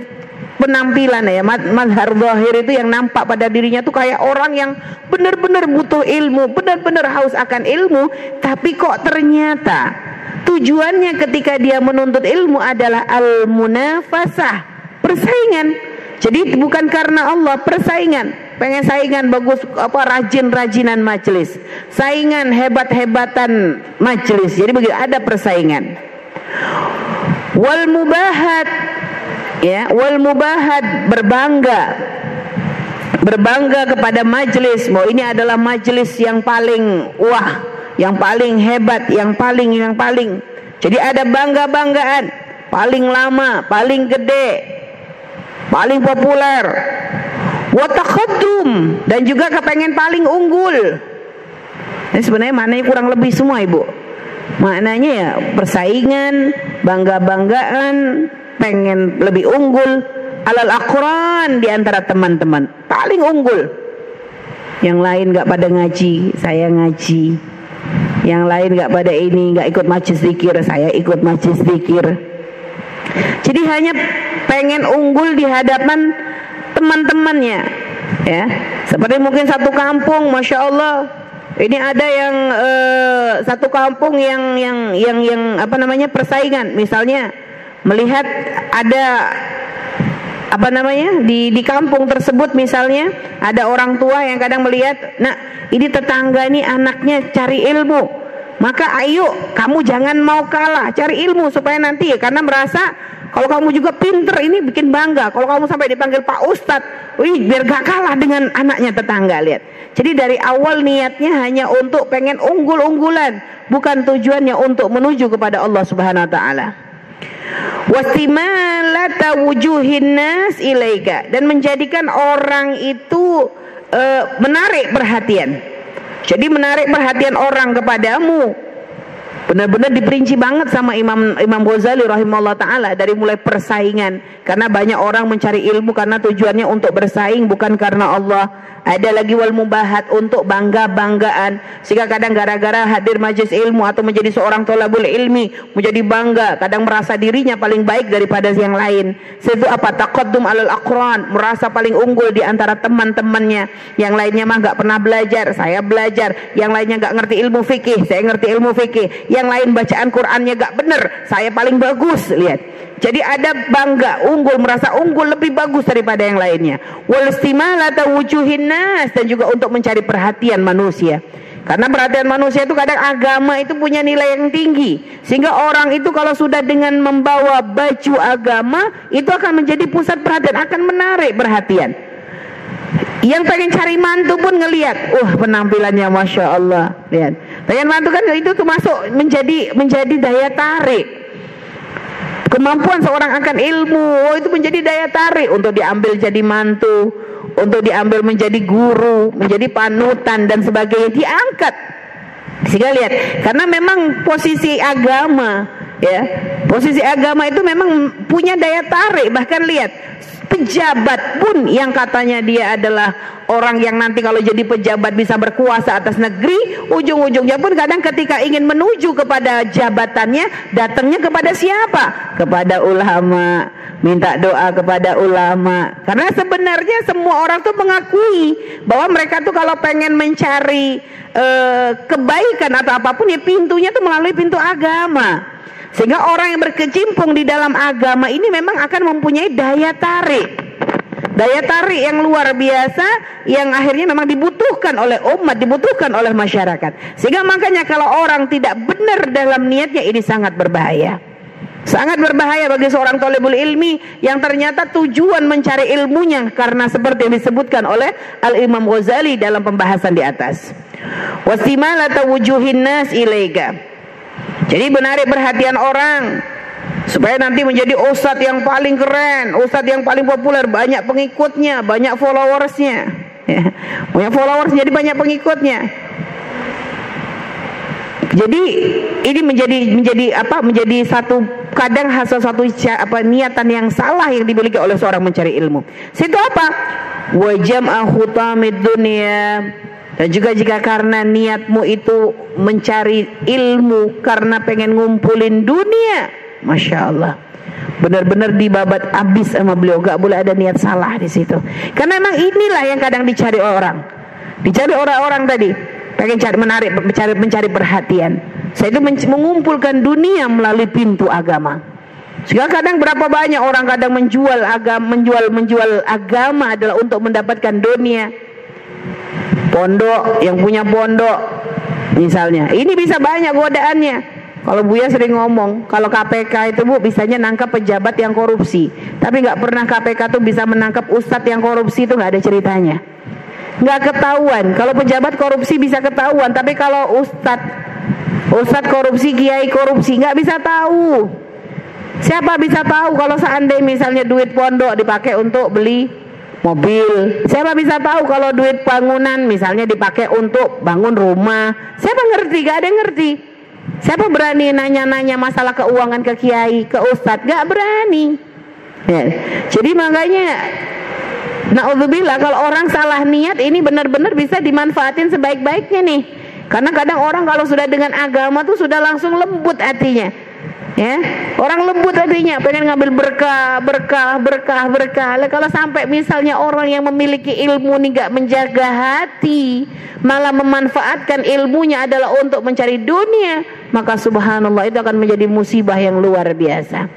penampilan ya, mazhar zahir itu yang nampak pada dirinya tuh kayak orang yang benar-benar butuh ilmu, benar-benar haus akan ilmu, tapi kok ternyata tujuannya ketika dia menuntut ilmu adalah al-munafasah, persaingan. Jadi bukan karena Allah, persaingan. Pengen saingan bagus, apa rajin-rajinan majelis, saingan hebat-hebatan majelis. Jadi begitu ada persaingan. Wal mubahat, ya, wal mubahat, berbangga, berbangga kepada majelis. Mau ini adalah majelis yang paling wah, yang paling hebat, yang paling yang paling. Jadi ada bangga-banggaan, paling lama, paling gede, paling populer. Watakhadrum, dan juga kepengen paling unggul. Ini sebenarnya maknanya kurang lebih semua ibu. Maknanya ya persaingan, bangga-banggaan, pengen lebih unggul. Alal aqran, di antara teman-teman paling unggul. Yang lain gak pada ngaji, saya ngaji. Yang lain gak pada ini, gak ikut majelis zikir, saya ikut majelis zikir. Jadi hanya pengen unggul di hadapan teman-temannya, ya. Seperti mungkin satu kampung, masya Allah, ini ada yang eh, satu kampung yang yang yang yang apa namanya persaingan. Misalnya melihat ada apa namanya di di kampung tersebut, misalnya ada orang tua yang kadang melihat, nah ini tetangga ini anaknya cari ilmu, maka ayo kamu jangan mau kalah, cari ilmu supaya nanti, karena merasa kalau kamu juga pinter ini bikin bangga. Kalau kamu sampai dipanggil Pak Ustadz, wih biar gak kalah dengan anaknya tetangga, lihat. Jadi dari awal niatnya hanya untuk pengen unggul-unggulan, bukan tujuannya untuk menuju kepada Allah Subhanahu Wa Taala. Wasimalata wujuhin nas ilaika, dan menjadikan orang itu e, menarik perhatian. Jadi menarik perhatian orang kepadamu. Benar-benar diperinci banget sama Imam Imam Ghazali rahimahullah ta'ala. Dari mulai persaingan, karena banyak orang mencari ilmu karena tujuannya untuk bersaing, bukan karena Allah. Ada lagi wal mubahat, untuk bangga-banggaan. Sehingga kadang gara-gara hadir majelis ilmu atau menjadi seorang thalabul ilmi, menjadi bangga, kadang merasa dirinya paling baik daripada yang lain. Itu apa? Taqaddum alal aqran, merasa paling unggul di antara teman-temannya. Yang lainnya mah gak pernah belajar, saya belajar. Yang lainnya gak ngerti ilmu fikih, saya ngerti ilmu fikih. Yang lain bacaan Qur'annya gak bener, saya paling bagus, lihat. Jadi ada bangga, unggul, merasa unggul lebih bagus daripada yang lainnya. Walistimalata wujuhin nas, dan juga untuk mencari perhatian manusia. Karena perhatian manusia itu kadang agama itu punya nilai yang tinggi, sehingga orang itu kalau sudah dengan membawa baju agama, itu akan menjadi pusat perhatian, akan menarik perhatian. Yang pengen cari mantu pun ngelihat, wah uh, penampilannya masya Allah, lihat. Pengen mantu kan itu termasuk menjadi menjadi daya tarik. Kemampuan seorang akan ilmu, oh, itu menjadi daya tarik untuk diambil jadi mantu, untuk diambil menjadi guru, menjadi panutan dan sebagainya, diangkat. Sehingga lihat, karena memang posisi agama, ya, posisi agama itu memang punya daya tarik. Bahkan lihat, pejabat pun yang katanya dia adalah orang yang nanti kalau jadi pejabat bisa berkuasa atas negeri, ujung-ujungnya pun kadang ketika ingin menuju kepada jabatannya, datangnya kepada siapa? Kepada ulama, minta doa kepada ulama. Karena sebenarnya semua orang tuh mengakui bahwa mereka tuh kalau pengen mencari eh, kebaikan atau apapun, ya pintunya tuh melalui pintu agama. Sehingga orang yang berkecimpung di dalam agama ini memang akan mempunyai daya tarik. Daya tarik yang luar biasa, yang akhirnya memang dibutuhkan oleh umat, dibutuhkan oleh masyarakat. Sehingga makanya kalau orang tidak benar dalam niatnya, ini sangat berbahaya. Sangat berbahaya bagi seorang thalabul ilmi yang ternyata tujuan mencari ilmunya, karena seperti yang disebutkan oleh Al-Imam Ghazali dalam pembahasan di atas. Wasimalata wujuhin nas ilaiga. Jadi menarik perhatian orang supaya nanti menjadi ustadz yang paling keren, ustadz yang paling populer, banyak pengikutnya, banyak followersnya, ya. Banyak followers jadi banyak pengikutnya. Jadi ini menjadi menjadi apa? Menjadi satu kadang hasil satu apa niatan yang salah yang dimiliki oleh seorang mencari ilmu. Situ apa? Wajam'a hutamid dunia. Dan juga jika karena niatmu itu mencari ilmu karena pengen ngumpulin dunia, masya Allah, benar-benar dibabat abis sama beliau, gak boleh ada niat salah di situ. Karena memang inilah yang kadang dicari orang, dicari orang-orang tadi pengen cari menarik, mencari mencari perhatian. Saya itu mengumpulkan dunia melalui pintu agama. Sehingga kadang berapa banyak orang kadang menjual agama, menjual menjual agama adalah untuk mendapatkan dunia. Pondok, yang punya pondok misalnya, ini bisa banyak godaannya. Kalau Buya sering ngomong, kalau K P K itu Bu bisanya nangkap pejabat yang korupsi, tapi nggak pernah K P K tuh bisa menangkap ustadz yang korupsi, itu nggak ada ceritanya, nggak ketahuan. Kalau pejabat korupsi bisa ketahuan, tapi kalau ustadz ustadz korupsi, kiai korupsi nggak bisa tahu. Siapa bisa tahu kalau seandainya misalnya duit pondok dipakai untuk beli mobil, siapa bisa tahu kalau duit bangunan misalnya dipakai untuk bangun rumah? Siapa ngerti? Gak ada yang ngerti. Siapa berani nanya-nanya masalah keuangan ke kiai, ke ustadz? Gak berani ya. Jadi makanya na'udzubillah kalau orang salah niat, ini benar-benar bisa dimanfaatin sebaik-baiknya nih. Karena kadang orang kalau sudah dengan agama tuh sudah langsung lembut hatinya. Ya, orang lembut tadinya pengen ngambil berkah, berkah, berkah, berkah. Lah kalau sampai misalnya orang yang memiliki ilmu ini gak menjaga hati, malah memanfaatkan ilmunya adalah untuk mencari dunia, maka subhanallah itu akan menjadi musibah yang luar biasa.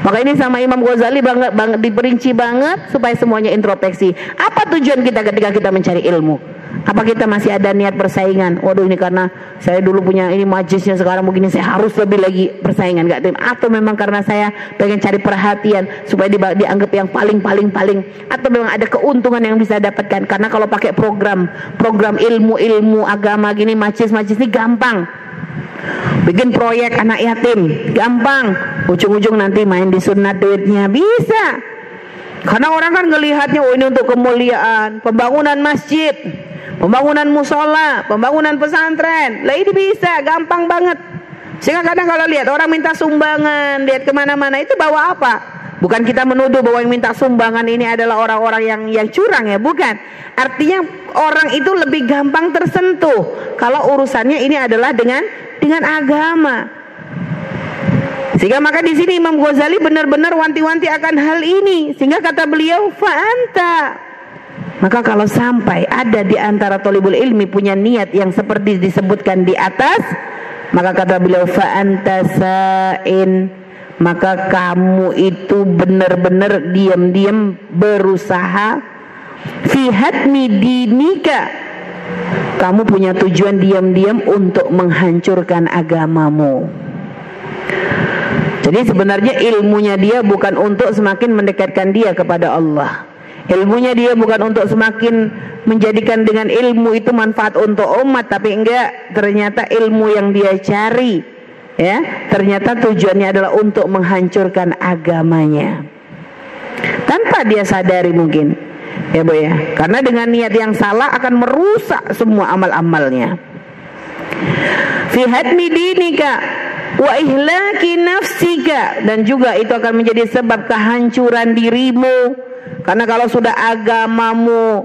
Maka ini sama Imam Ghazali banget, banget diperinci banget supaya semuanya introspeksi. Apa tujuan kita ketika kita mencari ilmu? Apa kita masih ada niat persaingan? Waduh, ini karena saya dulu punya ini majlisnya, sekarang begini saya harus lebih lagi persaingan, gak terima. Atau memang karena saya pengen cari perhatian supaya dianggap yang paling-paling-paling, atau memang ada keuntungan yang bisa dapatkan. Karena kalau pakai program program ilmu-ilmu agama gini, majlis-majlis ini gampang. Bikin proyek anak yatim gampang, ujung-ujung nanti main disunat duitnya bisa. Karena orang kan ngelihatnya, oh ini untuk kemuliaan, pembangunan masjid, pembangunan musola, pembangunan pesantren. Lah ini bisa, gampang banget. Sehingga kadang kalau lihat orang minta sumbangan, lihat kemana-mana, itu bawa apa? Bukan kita menuduh bahwa yang minta sumbangan ini adalah orang-orang yang yang curang ya, bukan. Artinya orang itu lebih gampang tersentuh kalau urusannya ini adalah dengan dengan agama. Sehingga maka di sini Imam Ghazali benar-benar wanti-wanti akan hal ini. Sehingga kata beliau, fa'anta. Maka kalau sampai ada di antara thalibul ilmi punya niat yang seperti disebutkan di atas, maka kata beliau, fa'anta sa'in. Maka kamu itu benar-benar diam-diam berusaha. Fi hatmi dinika. Kamu punya tujuan diam-diam untuk menghancurkan agamamu. Jadi sebenarnya ilmunya dia bukan untuk semakin mendekatkan dia kepada Allah. Ilmunya dia bukan untuk semakin menjadikan dengan ilmu itu manfaat untuk umat, tapi enggak, ternyata ilmu yang dia cari ya, ternyata tujuannya adalah untuk menghancurkan agamanya. Tanpa dia sadari mungkin. Ya, Bu ya. Karena dengan niat yang salah akan merusak semua amal-amalnya. Fi hadmi dinika wa ihlaki nafsika, dan juga itu akan menjadi sebab kehancuran dirimu. Karena kalau sudah agamamu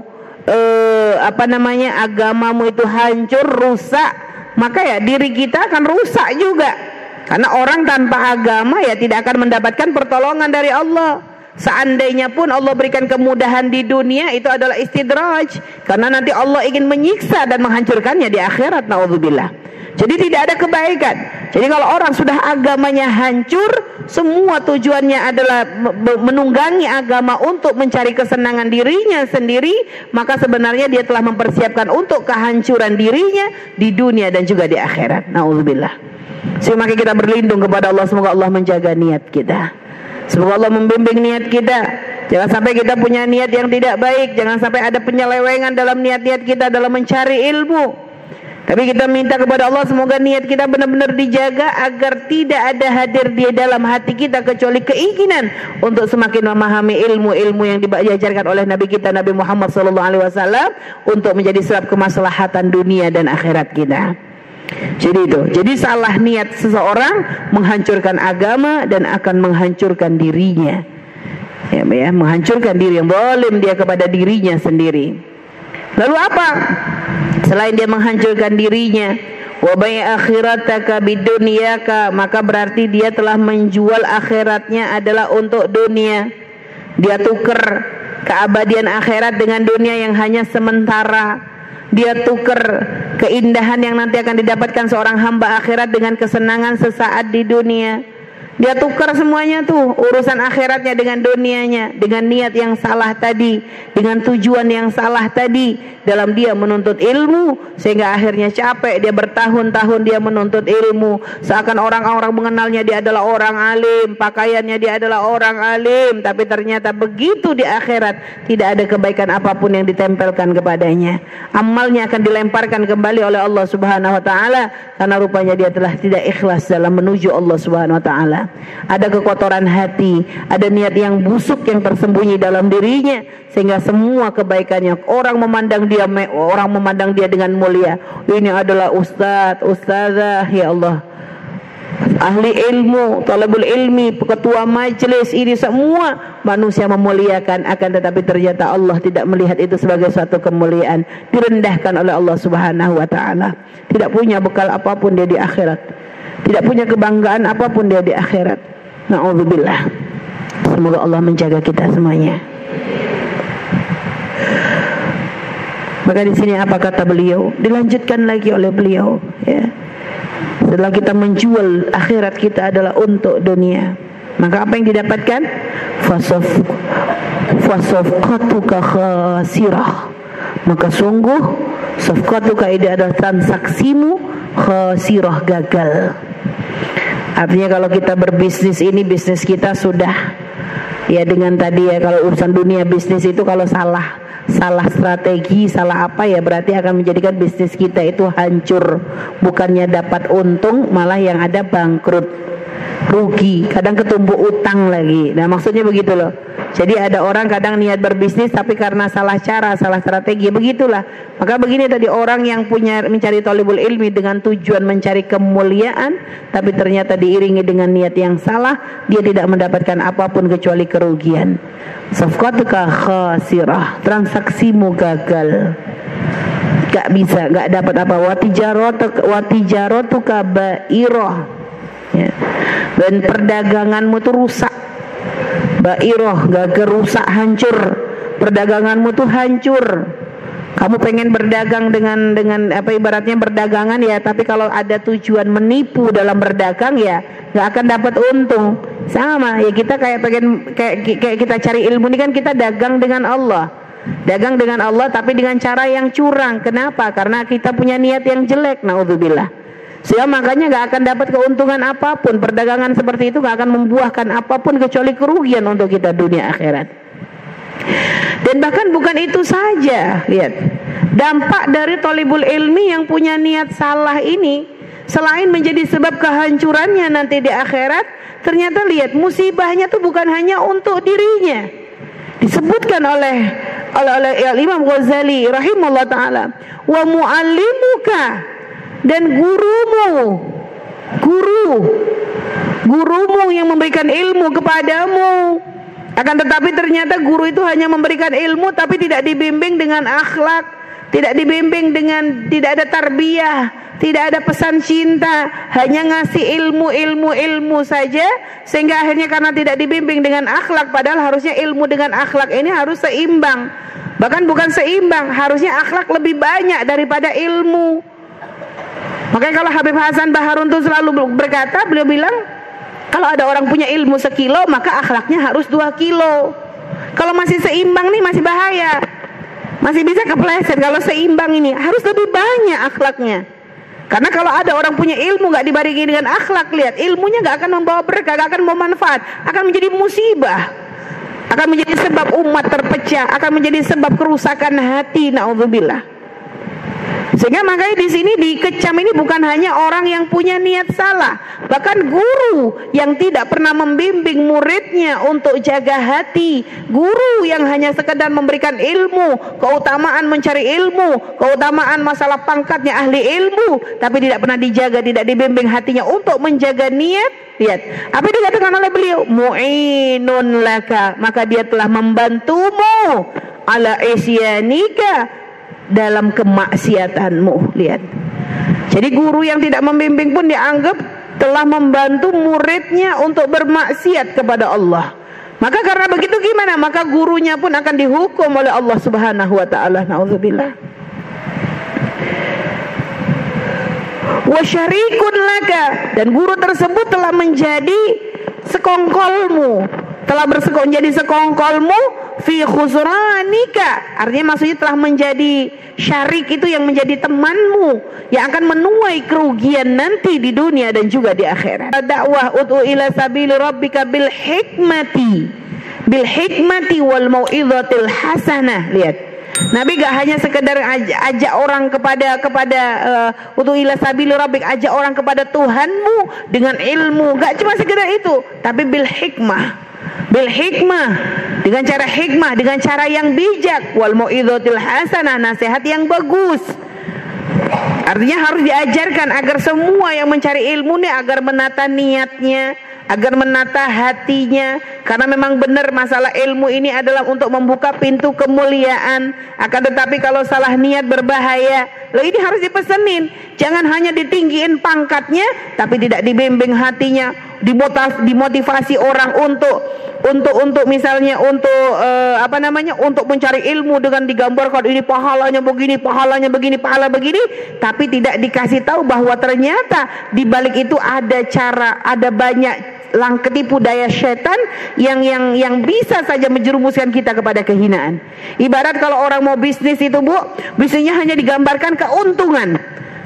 eh, apa namanya agamamu itu hancur, rusak, maka ya diri kita akan rusak juga. Karena orang tanpa agama ya tidak akan mendapatkan pertolongan dari Allah. Seandainya pun Allah berikan kemudahan di dunia, itu adalah istidraj, karena nanti Allah ingin menyiksa dan menghancurkannya di akhirat, naudzubillah. Jadi tidak ada kebaikan. Jadi kalau orang sudah agamanya hancur, semua tujuannya adalah menunggangi agama untuk mencari kesenangan dirinya sendiri, maka sebenarnya dia telah mempersiapkan untuk kehancuran dirinya di dunia dan juga di akhirat. Na'udzubillah. Semoga kita berlindung kepada Allah, semoga Allah menjaga niat kita. Semoga Allah membimbing niat kita. Jangan sampai kita punya niat yang tidak baik, jangan sampai ada penyelewengan dalam niat-niat kita dalam mencari ilmu. Tapi kita minta kepada Allah semoga niat kita benar-benar dijaga agar tidak ada hadir di dalam hati kita kecuali keinginan untuk semakin memahami ilmu-ilmu yang diajarkan oleh Nabi kita Nabi Muhammad shallallahu alaihi wasallam untuk menjadi sebab kemaslahatan dunia dan akhirat kita. Jadi itu, jadi salah niat seseorang menghancurkan agama dan akan menghancurkan dirinya. Ya, ya, menghancurkan diri yang boleh dia kepada dirinya sendiri. Lalu apa? Selain dia menghancurkan dirinya, wa bay akhirataka bidunyaka, maka berarti dia telah menjual akhiratnya adalah untuk dunia. Dia tuker keabadian akhirat dengan dunia yang hanya sementara. Dia tuker keindahan yang nanti akan didapatkan seorang hamba akhirat dengan kesenangan sesaat di dunia. Dia tukar semuanya tuh, urusan akhiratnya dengan dunianya, dengan niat yang salah tadi, dengan tujuan yang salah tadi, dalam dia menuntut ilmu, sehingga akhirnya capek, dia bertahun-tahun dia menuntut ilmu, seakan orang-orang mengenalnya dia adalah orang alim, pakaiannya dia adalah orang alim, tapi ternyata begitu di akhirat, tidak ada kebaikan apapun yang ditempelkan kepadanya. Amalnya akan dilemparkan kembali oleh Allah Subhanahu Wa Taala, karena rupanya dia telah tidak ikhlas dalam menuju Allah Subhanahu Wa Taala. Ada kekotoran hati, ada niat yang busuk yang tersembunyi dalam dirinya, sehingga semua kebaikannya orang memandang dia orang memandang dia dengan mulia. Ini adalah ustaz, ustazah, ya Allah, ahli ilmu, talabul ilmi, ketua majelis, ini semua manusia memuliakan, akan tetapi ternyata Allah tidak melihat itu sebagai suatu kemuliaan, direndahkan oleh Allah Subhanahu Wa Taala. Tidak punya bekal apapun dia di akhirat. Tidak punya kebanggaan apapun dia di akhirat. Na'udzubillah. Semoga Allah menjaga kita semuanya. Maka di sini apa kata beliau? Dilanjutkan lagi oleh beliau, ya. Setelah kita menjual akhirat kita adalah untuk dunia, maka apa yang didapatkan? Fasaf fasafqatuka khasirah. Maka sungguh safqatuka ini adalah transaksimu khasirah, gagal. Artinya kalau kita berbisnis ini, bisnis kita sudah, ya dengan tadi ya, kalau urusan dunia bisnis itu kalau salah salah strategi, salah apa ya, berarti akan menjadikan bisnis kita itu hancur. Bukannya dapat untung, malah yang ada bangkrut, rugi, kadang ketumbuk utang lagi. Nah maksudnya begitu loh. Jadi ada orang kadang niat berbisnis tapi karena salah cara, salah strategi, begitulah. Maka begini tadi, orang yang punya mencari thalibul ilmi dengan tujuan mencari kemuliaan, tapi ternyata diiringi dengan niat yang salah, dia tidak mendapatkan apapun kecuali kerugian. Safqatuka khasirah, transaksimu gagal. Gak bisa, gak dapat apa. Wa tijaratuka bairah, ya. Dan perdaganganmu tuh rusak. Bairoh, gagal, rusak, hancur. Perdaganganmu tuh hancur. Kamu pengen berdagang dengan dengan apa ibaratnya berdagangan ya, tapi kalau ada tujuan menipu dalam berdagang ya nggak akan dapat untung. Sama ya, kita kayak pengen kayak, kayak kita cari ilmu ini kan, kita dagang dengan Allah, dagang dengan Allah tapi dengan cara yang curang. Kenapa? Karena kita punya niat yang jelek. Naudzubillah. Sehingga makanya gak akan dapat keuntungan apapun. Perdagangan seperti itu gak akan membuahkan apapun kecuali kerugian untuk kita dunia akhirat. Dan bahkan bukan itu saja, lihat dampak dari thalibul ilmi yang punya niat salah ini. Selain menjadi sebab kehancurannya nanti di akhirat, ternyata lihat musibahnya tuh bukan hanya untuk dirinya. Disebutkan oleh oleh, oleh Imam Ghazali rahimahullah ta'ala, wa mu'allimuka, dan gurumu, guru, gurumu yang memberikan ilmu kepadamu. Akan tetapi ternyata guru itu hanya memberikan ilmu tapi tidak dibimbing dengan akhlak, tidak dibimbing dengan, tidak ada tarbiyah, tidak ada pesan cinta, hanya ngasih ilmu-ilmu-ilmu saja, sehingga akhirnya karena tidak dibimbing dengan akhlak, padahal harusnya ilmu dengan akhlak ini harus seimbang. Bahkan bukan seimbang, harusnya akhlak lebih banyak daripada ilmu. Makanya kalau Habib Hasan Baharun itu selalu berkata, beliau bilang kalau ada orang punya ilmu sekilo maka akhlaknya harus dua kilo. Kalau masih seimbang nih masih bahaya, masih bisa kepleset. Kalau seimbang ini harus lebih banyak akhlaknya. Karena kalau ada orang punya ilmu gak dibarengi dengan akhlak, lihat ilmunya gak akan membawa berkah, gak akan membawa manfaat, akan menjadi musibah, akan menjadi sebab umat terpecah, akan menjadi sebab kerusakan hati. Na'udzubillah. Sehingga makanya di sini dikecam ini bukan hanya orang yang punya niat salah, bahkan guru yang tidak pernah membimbing muridnya untuk jaga hati, guru yang hanya sekedar memberikan ilmu, keutamaan mencari ilmu, keutamaan masalah pangkatnya ahli ilmu, tapi tidak pernah dijaga, tidak dibimbing hatinya untuk menjaga niat. Lihat, apa dikatakan oleh beliau? Mu'inun laka, maka dia telah membantumu ala isyanika, dalam kemaksiatanmu. Lihat, Jadi guru yang tidak membimbing pun dianggap telah membantu muridnya untuk bermaksiat kepada Allah. Maka karena begitu gimana? Maka gurunya pun akan dihukum oleh Allah Subhanahu wa taala. Nauzubillah. Wa syarikun laka, dan guru tersebut telah menjadi sekongkolmu, telah bersekong jadi sekongkolmu fi khusranika. Artinya maksudnya telah menjadi syarik itu yang menjadi temanmu yang akan menuai kerugian nanti di dunia dan juga di akhirat. Dakwah ud'u ila sabili rabbika bil hikmati bil hikmati wal mau'izatil hasanah. Lihat, Nabi gak hanya sekedar ajak, ajak orang kepada kepada ud'u ila sabili rabbik, ajak orang kepada Tuhanmu dengan ilmu, gak cuma sekedar itu, tapi bil hikmah, bil hikmah, dengan cara hikmah, dengan cara yang bijak, wal mau'izatil hasanah, nasihat yang bagus. Artinya harus diajarkan agar semua yang mencari ilmu nih agar menata niatnya, agar menata hatinya, karena memang benar masalah ilmu ini adalah untuk membuka pintu kemuliaan. Akan tetapi kalau salah niat berbahaya. Loh, ini harus dipesenin, jangan hanya ditinggiin pangkatnya tapi tidak dibimbing hatinya, dimotivasi orang untuk untuk untuk misalnya untuk uh, apa namanya untuk mencari ilmu dengan digambarkan ini pahalanya begini, pahalanya begini, pahala begini, tapi tidak dikasih tahu bahwa ternyata di balik itu ada cara, ada banyak lang ketipu daya setan yang yang yang bisa saja menjerumuskan kita kepada kehinaan. Ibarat kalau orang mau bisnis itu, Bu, bisnisnya hanya digambarkan keuntungan,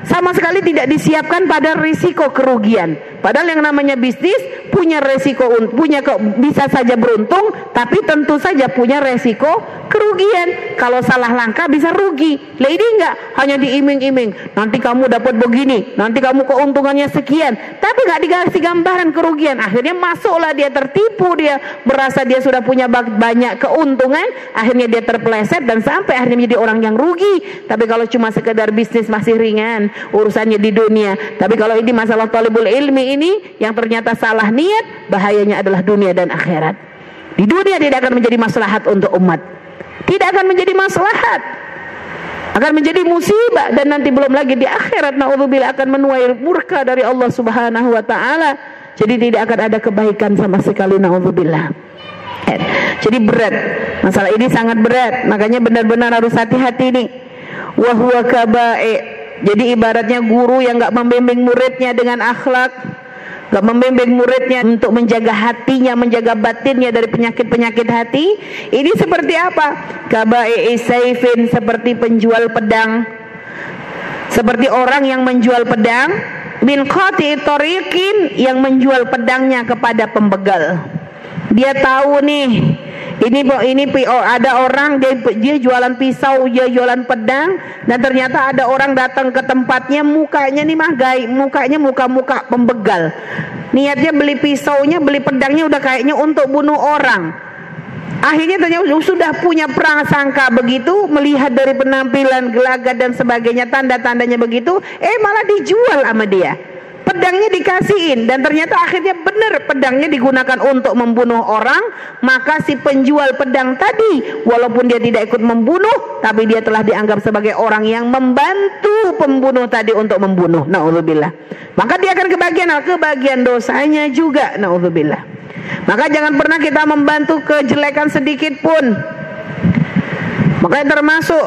sama sekali tidak disiapkan pada risiko kerugian. Padahal yang namanya bisnis punya resiko, punya bisa saja beruntung, tapi tentu saja punya resiko kerugian. Kalau salah langkah bisa rugi. Lah ini enggak, hanya diiming-iming. Nanti kamu dapat begini, nanti kamu keuntungannya sekian, tapi enggak dikasih gambaran kerugian. Akhirnya masuklah dia tertipu, dia merasa dia sudah punya banyak keuntungan, akhirnya dia terpeleset dan sampai akhirnya menjadi orang yang rugi. Tapi kalau cuma sekedar bisnis masih ringan urusannya di dunia, tapi kalau ini masalah talibul ilmi ini yang ternyata salah niat, bahayanya adalah dunia dan akhirat. Di dunia tidak akan menjadi maslahat untuk umat, tidak akan menjadi maslahat, akan menjadi musibah, dan nanti belum lagi di akhirat naudzubillah akan menuai murka dari Allah Subhanahu wa taala. Jadi tidak akan ada kebaikan sama sekali, naudzubillah. Jadi berat, masalah ini sangat berat, makanya benar-benar harus hati-hati nih. Wa huwa kaba'i, jadi ibaratnya guru yang gak membimbing muridnya dengan akhlak, gak membimbing muridnya untuk menjaga hatinya, menjaga batinnya dari penyakit-penyakit hati. Ini seperti apa? Kaba'i saifin, seperti penjual pedang, seperti orang yang menjual pedang, min qati'i tariqin, yang menjual pedangnya kepada pembegal. Dia tahu nih, ini ini ada orang dia, dia jualan pisau, dia jualan pedang, dan ternyata ada orang datang ke tempatnya, mukanya nih mah gaib, mukanya muka-muka pembegal. Niatnya beli pisaunya, beli pedangnya udah kayaknya untuk bunuh orang. Akhirnya ternyata sudah punya prasangka begitu, melihat dari penampilan, gelagat dan sebagainya, tanda-tandanya begitu, eh malah dijual sama dia. Pedangnya dikasihin, dan ternyata akhirnya benar pedangnya digunakan untuk membunuh orang. Maka si penjual pedang tadi walaupun dia tidak ikut membunuh, tapi dia telah dianggap sebagai orang yang membantu pembunuh tadi untuk membunuh. Na'udzubillah. Maka dia akan kebagian, kebagian dosanya juga. Na'udzubillah. Maka jangan pernah kita membantu kejelekan sedikit pun. Makanya termasuk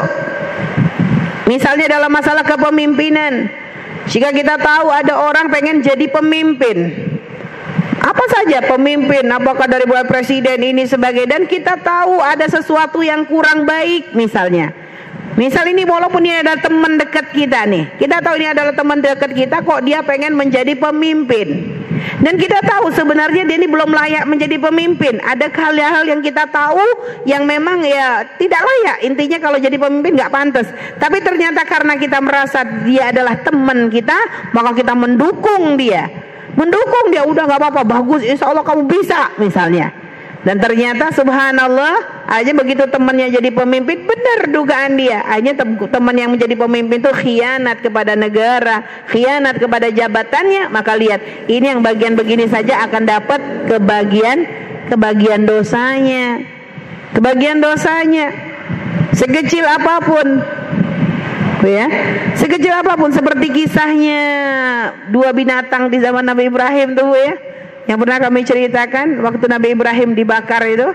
misalnya dalam masalah kepemimpinan, jika kita tahu ada orang pengen jadi pemimpin, apa saja pemimpin, apakah dari buat presiden ini sebagai, dan kita tahu ada sesuatu yang kurang baik misalnya. Misal ini walaupun ini ada teman dekat kita nih, kita tahu ini adalah teman dekat kita, kok dia pengen menjadi pemimpin. Dan kita tahu sebenarnya dia ini belum layak menjadi pemimpin. Ada hal-hal yang kita tahu yang memang ya tidak layak. Intinya kalau jadi pemimpin nggak pantas. Tapi ternyata karena kita merasa dia adalah teman kita, maka kita mendukung dia. Mendukung dia, udah nggak apa-apa, bagus, insya Allah kamu bisa misalnya. Dan ternyata subhanallah aja begitu temannya jadi pemimpin, benar dugaan dia. Hanya teman yang menjadi pemimpin itu khianat kepada negara, khianat kepada jabatannya. Maka lihat, ini yang bagian begini saja akan dapat kebagian, kebagian dosanya, kebagian dosanya sekecil apapun. ya. Sekecil apapun, seperti kisahnya dua binatang di zaman Nabi Ibrahim tuh ya, yang pernah kami ceritakan waktu Nabi Ibrahim dibakar itu.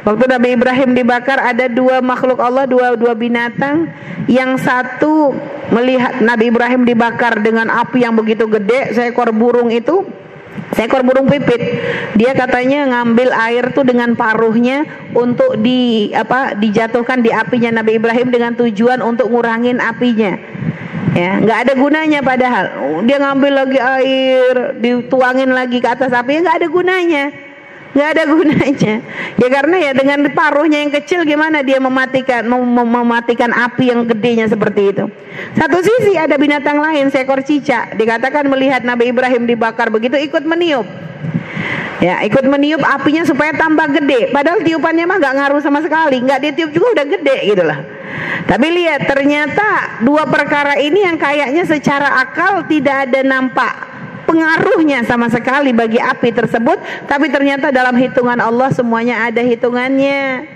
Waktu Nabi Ibrahim dibakar ada dua makhluk Allah, dua dua binatang. Yang satu melihat Nabi Ibrahim dibakar dengan api yang begitu gede, seekor burung itu, seekor burung pipit. Dia katanya ngambil air tuh dengan paruhnya untuk di apa dijatuhkan di apinya Nabi Ibrahim dengan tujuan untuk ngurangin apinya. Ya, nggak ada gunanya padahal. Dia ngambil lagi air, dituangin lagi ke atas apinya, nggak ada gunanya, nggak ada gunanya. Ya karena ya dengan paruhnya yang kecil gimana dia mematikan, mem mematikan api yang gedenya seperti itu. Satu sisi ada binatang lain, seekor cicak, dikatakan melihat Nabi Ibrahim dibakar begitu ikut meniup. Ya, ikut meniup apinya supaya tambah gede. Padahal tiupannya mah nggak ngaruh sama sekali, nggak ditiup juga udah gede gitulah. Tapi lihat ternyata dua perkara ini yang kayaknya secara akal tidak ada nampak pengaruhnya sama sekali bagi api tersebut, tapi ternyata dalam hitungan Allah semuanya ada hitungannya.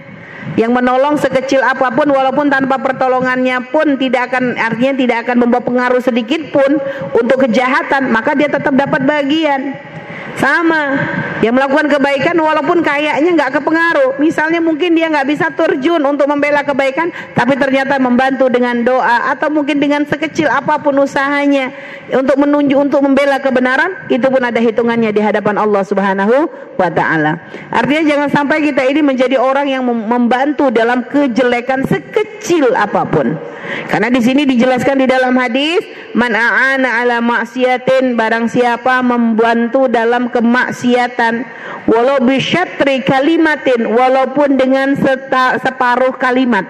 Yang menolong sekecil apapun, walaupun tanpa pertolongannya pun tidak akan, artinya tidak akan membawa pengaruh sedikit pun untuk kejahatan, maka dia tetap dapat bagian. Sama yang melakukan kebaikan walaupun kayaknya nggak kepengaruh, misalnya mungkin dia nggak bisa terjun untuk membela kebaikan, tapi ternyata membantu dengan doa atau mungkin dengan sekecil apapun usahanya untuk menunjuk, untuk membela kebenaran, itu pun ada hitungannya di hadapan Allah Subhanahu wa Ta'ala. Artinya jangan sampai kita ini menjadi orang yang membantu dalam kejelekan sekecil apapun, karena di sini dijelaskan di dalam hadis, man a'ana ala maksiatin, barang siapa membantu dalam kemaksiatan, walau bisyatri kalimatin, walaupun dengan seta, separuh kalimat.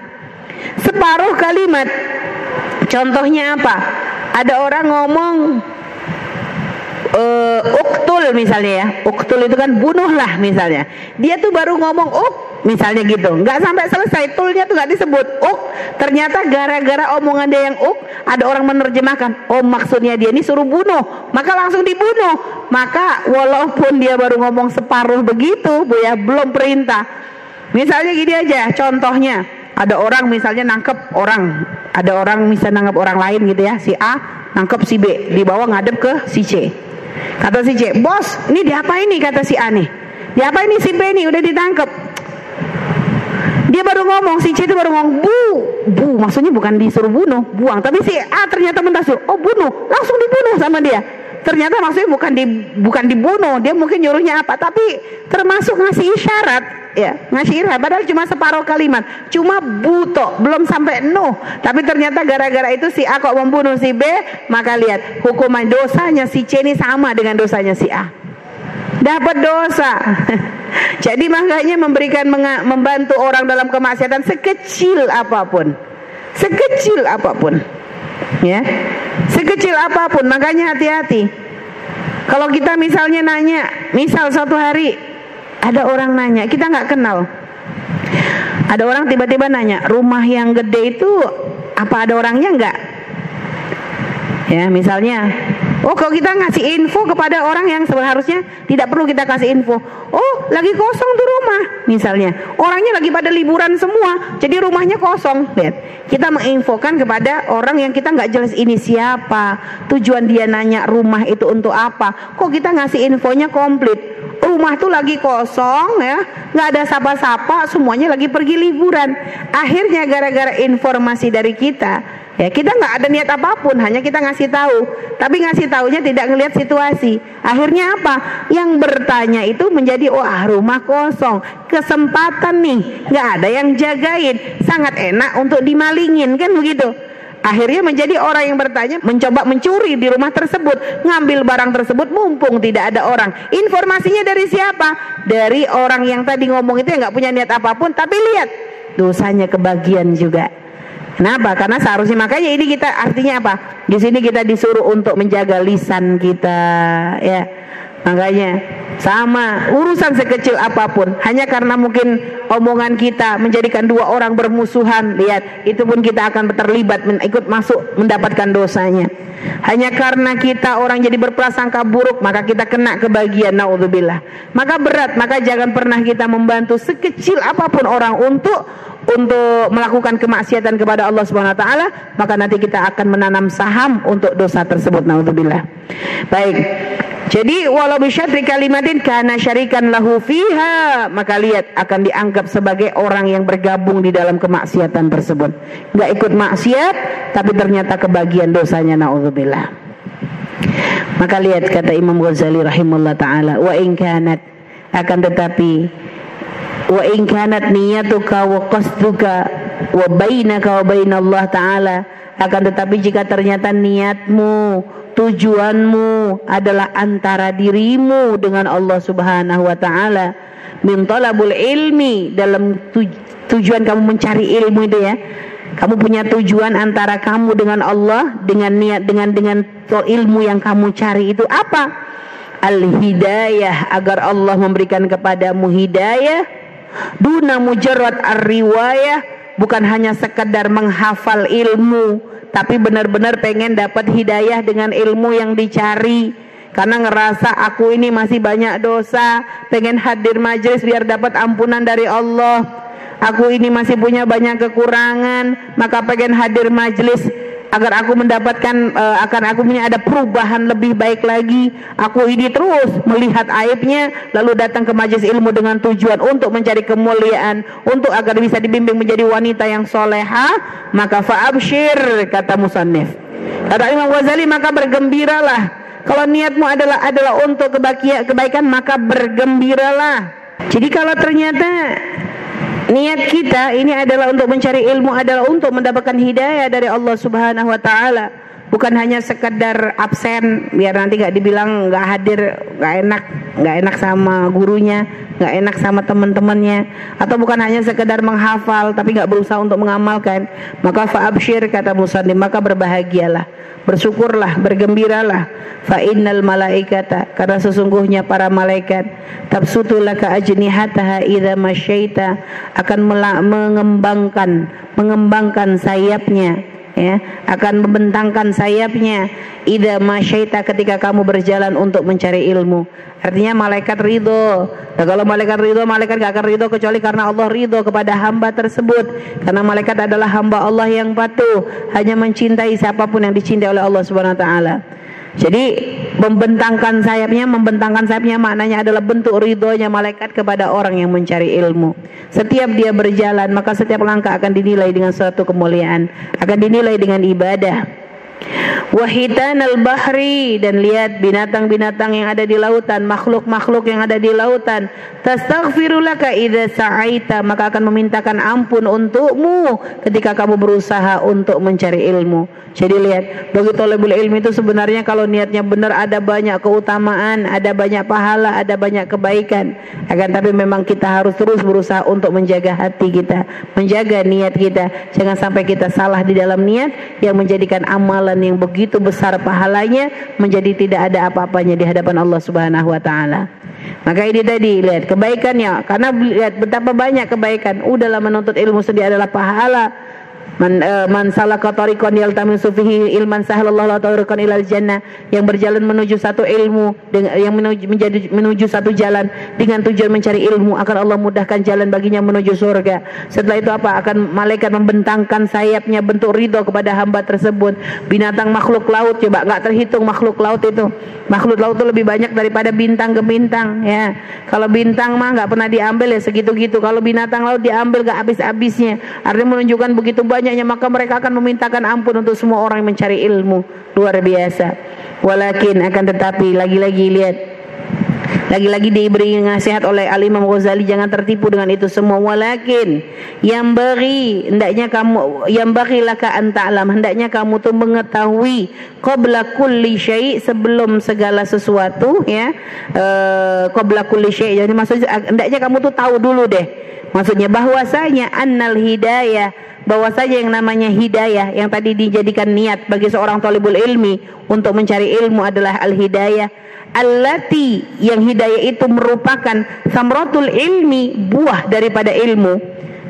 Separuh kalimat. Contohnya apa? Ada orang ngomong uh, uktul misalnya ya. Uktul itu kan bunuhlah misalnya. Dia tuh baru ngomong uk misalnya gitu, nggak sampai selesai, tulnya tuh nggak disebut uk, ternyata gara-gara omongan dia yang uk, ada orang menerjemahkan, oh maksudnya dia ini suruh bunuh, maka langsung dibunuh. Maka walaupun dia baru ngomong separuh begitu, Bu ya, belum perintah. Misalnya gini aja, contohnya ada orang misalnya nangkep orang, ada orang misalnya nangkep orang lain gitu ya, si A nangkep si B, dibawa ngadep ke si C. Kata si C, bos, ini diapain nih? Kata si A nih, diapain nih si B nih? Udah ditangkep. Dia baru ngomong, si C itu baru ngomong bu, bu, maksudnya bukan disuruh bunuh, buang. Tapi si A ternyata mentasuh, oh bunuh, langsung dibunuh sama dia. Ternyata maksudnya bukan di, bukan dibunuh, dia mungkin nyuruhnya apa, tapi termasuk ngasih isyarat, ya, ngasih isyarat. Padahal cuma separuh kalimat, cuma buto, belum sampai nuh. Tapi ternyata gara-gara itu si A kok membunuh si B, maka lihat hukuman dosanya si C ini sama dengan dosanya si A. Dapat dosa. Jadi makanya memberikan, membantu orang dalam kemaksiatan sekecil apapun, sekecil apapun, ya, sekecil apapun. Makanya hati-hati. Kalau kita misalnya nanya, misal suatu hari ada orang nanya, kita nggak kenal. Ada orang tiba-tiba nanya, rumah yang gede itu apa ada orangnya nggak? Ya, misalnya. Oh, kalau kita ngasih info kepada orang yang seharusnya tidak perlu kita kasih info. Oh, lagi kosong tuh rumah misalnya. Orangnya lagi pada liburan semua, jadi rumahnya kosong. Lihat, kita menginfokan kepada orang yang kita nggak jelas ini siapa, tujuan dia nanya rumah itu untuk apa. Kok kita ngasih infonya komplit? Rumah tuh lagi kosong ya, nggak ada sapa-sapa, semuanya lagi pergi liburan. Akhirnya gara-gara informasi dari kita, ya kita nggak ada niat apapun, hanya kita ngasih tahu. Tapi ngasih tahunya tidak ngelihat situasi. Akhirnya apa? Yang bertanya itu menjadi, wah rumah kosong, kesempatan nih, nggak ada yang jagain, sangat enak untuk dimalingin, kan begitu. Akhirnya menjadi orang yang bertanya mencoba mencuri di rumah tersebut, ngambil barang tersebut mumpung tidak ada orang. Informasinya dari siapa? Dari orang yang tadi ngomong itu yang nggak punya niat apapun, tapi lihat dosanya kebagian juga. Kenapa? Karena seharusnya, makanya ini kita artinya apa? Di sini kita disuruh untuk menjaga lisan kita, ya. Makanya sama urusan sekecil apapun, hanya karena mungkin omongan kita menjadikan dua orang bermusuhan, lihat, itu pun kita akan terlibat, ikut masuk mendapatkan dosanya. Hanya karena kita orang jadi berprasangka buruk, maka kita kena kebagian, naudzubillah. Maka berat, maka jangan pernah kita membantu sekecil apapun orang untuk untuk melakukan kemaksiatan kepada Allah Subhanahu Wa Taala, maka nanti kita akan menanam saham untuk dosa tersebut. Naudzubillah. Baik. Jadi walau bisyatri kalimatin kana syarikan lahu fiha, maka lihat akan dianggap sebagai orang yang bergabung di dalam kemaksiatan tersebut. Enggak ikut maksiat tapi ternyata kebagian dosanya, naudzubillah. Maka lihat kata Imam Ghazali rahimahullah taala, wa in kanat, akan tetapi wa in kanat niyatuka wa qasduka wa bainaka wa bainallah taala, akan tetapi jika ternyata niatmu, tujuanmu adalah antara dirimu dengan Allah Subhanahu Wa Taala, min talabul ilmi, dalam tujuan kamu mencari ilmu itu ya, kamu punya tujuan antara kamu dengan Allah dengan niat dengan dengan ilmu yang kamu cari itu apa? Al hidayah, agar Allah memberikan kepadamu hidayah, duna mujarrad ar-riwayah, bukan hanya sekedar menghafal ilmu, tapi benar-benar pengen dapat hidayah dengan ilmu yang dicari. Karena ngerasa aku ini masih banyak dosa, pengen hadir majelis biar dapat ampunan dari Allah. Aku ini masih punya banyak kekurangan, maka pengen hadir majelis agar aku mendapatkan uh, akan aku punya ada perubahan lebih baik lagi. Aku ini terus melihat aibnya, lalu datang ke majelis ilmu dengan tujuan untuk mencari kemuliaan, untuk agar bisa dibimbing menjadi wanita yang soleha. Maka fa'abshir, kata musannif, kata Imam Ghazali, maka bergembiralah. Kalau niatmu adalah adalah untuk kebaikan, maka bergembiralah. Jadi kalau ternyata niat kita ini adalah untuk mencari ilmu, adalah untuk mendapatkan hidayah dari Allah Subhanahu Wa Taala, bukan hanya sekedar absen biar nanti nggak dibilang nggak hadir, nggak enak, nggak enak sama gurunya, nggak enak sama teman-temannya, atau bukan hanya sekedar menghafal tapi nggak berusaha untuk mengamalkan. Maka fa'abshir, kata musannif, maka berbahagialah, bersyukurlah, bergembiralah. Fa'innal malaikata, karena sesungguhnya para malaikat, tabsutulaka ajnihataha idza masyaita, akan mengembangkan mengembangkan sayapnya, ya, akan membentangkan sayapnya, idza masyaita, ketika kamu berjalan untuk mencari ilmu. Artinya malaikat ridho. Nah, kalau malaikat ridho, malaikat gak akan ridho kecuali karena Allah ridho kepada hamba tersebut. Karena malaikat adalah hamba Allah yang patuh, hanya mencintai siapapun yang dicintai oleh Allah Subhanahu Wa Taala. Jadi membentangkan sayapnya, membentangkan sayapnya maknanya adalah bentuk ridhonya malaikat kepada orang yang mencari ilmu. Setiap dia berjalan, maka setiap langkah akan dinilai dengan suatu kemuliaan, akan dinilai dengan ibadah. Wahitan al-bahri, dan lihat binatang-binatang yang ada di lautan, makhluk-makhluk yang ada di lautan, tastaghfirulaka idza sa'aita, maka akan memintakan ampun untukmu ketika kamu berusaha untuk mencari ilmu. Jadi lihat, bagi thalabul ilmi itu sebenarnya kalau niatnya benar ada banyak keutamaan, ada banyak pahala, ada banyak kebaikan. Akan tapi memang kita harus terus berusaha untuk menjaga hati kita, menjaga niat kita, jangan sampai kita salah di dalam niat yang menjadikan amalan yang begitu besar pahalanya menjadi tidak ada apa-apanya di hadapan Allah Subhanahu Wa Taala. Maka ini tadi lihat kebaikannya, karena lihat betapa banyak kebaikan. Udahlah, menuntut ilmu sendiri adalah pahala. Man, uh, man salaka tariqan yaltamisu fihi ilman sahalallahu tariqan ilal jannah, yang berjalan menuju satu ilmu, yang menuju, menjadi, menuju satu jalan dengan tujuan mencari ilmu, akan Allah mudahkan jalan baginya menuju surga. Setelah itu apa? Akan malaikat membentangkan sayapnya, bentuk ridho kepada hamba tersebut. Binatang makhluk laut, coba nggak terhitung makhluk laut itu. Makhluk laut itu lebih banyak daripada bintang ke bintang, ya. Kalau bintang mah nggak pernah diambil ya segitu-gitu. Kalau binatang laut diambil nggak habis-habisnya. Artinya menunjukkan begitu banyak, maka mereka akan memintakan ampun untuk semua orang yang mencari ilmu. Luar biasa. Walakin, akan tetapi, lagi-lagi lihat, lagi-lagi diberi nasihat oleh Al-Imam Ghazali, jangan tertipu dengan itu semua. Walakin yang bagi, hendaknya kamu, yang bagi laka anta'lam, hendaknya kamu tuh mengetahui qabla kulli syai', sebelum segala sesuatu, ya. Uh, qabla kulli syai', jadi maksudnya hendaknya kamu tuh tahu dulu deh. Maksudnya bahwasanya annal hidayah, bahwasanya yang namanya hidayah yang tadi dijadikan niat bagi seorang thalibul ilmi untuk mencari ilmu adalah al-hidayah allati, yang hidayah itu merupakan samratul ilmi, buah daripada ilmu.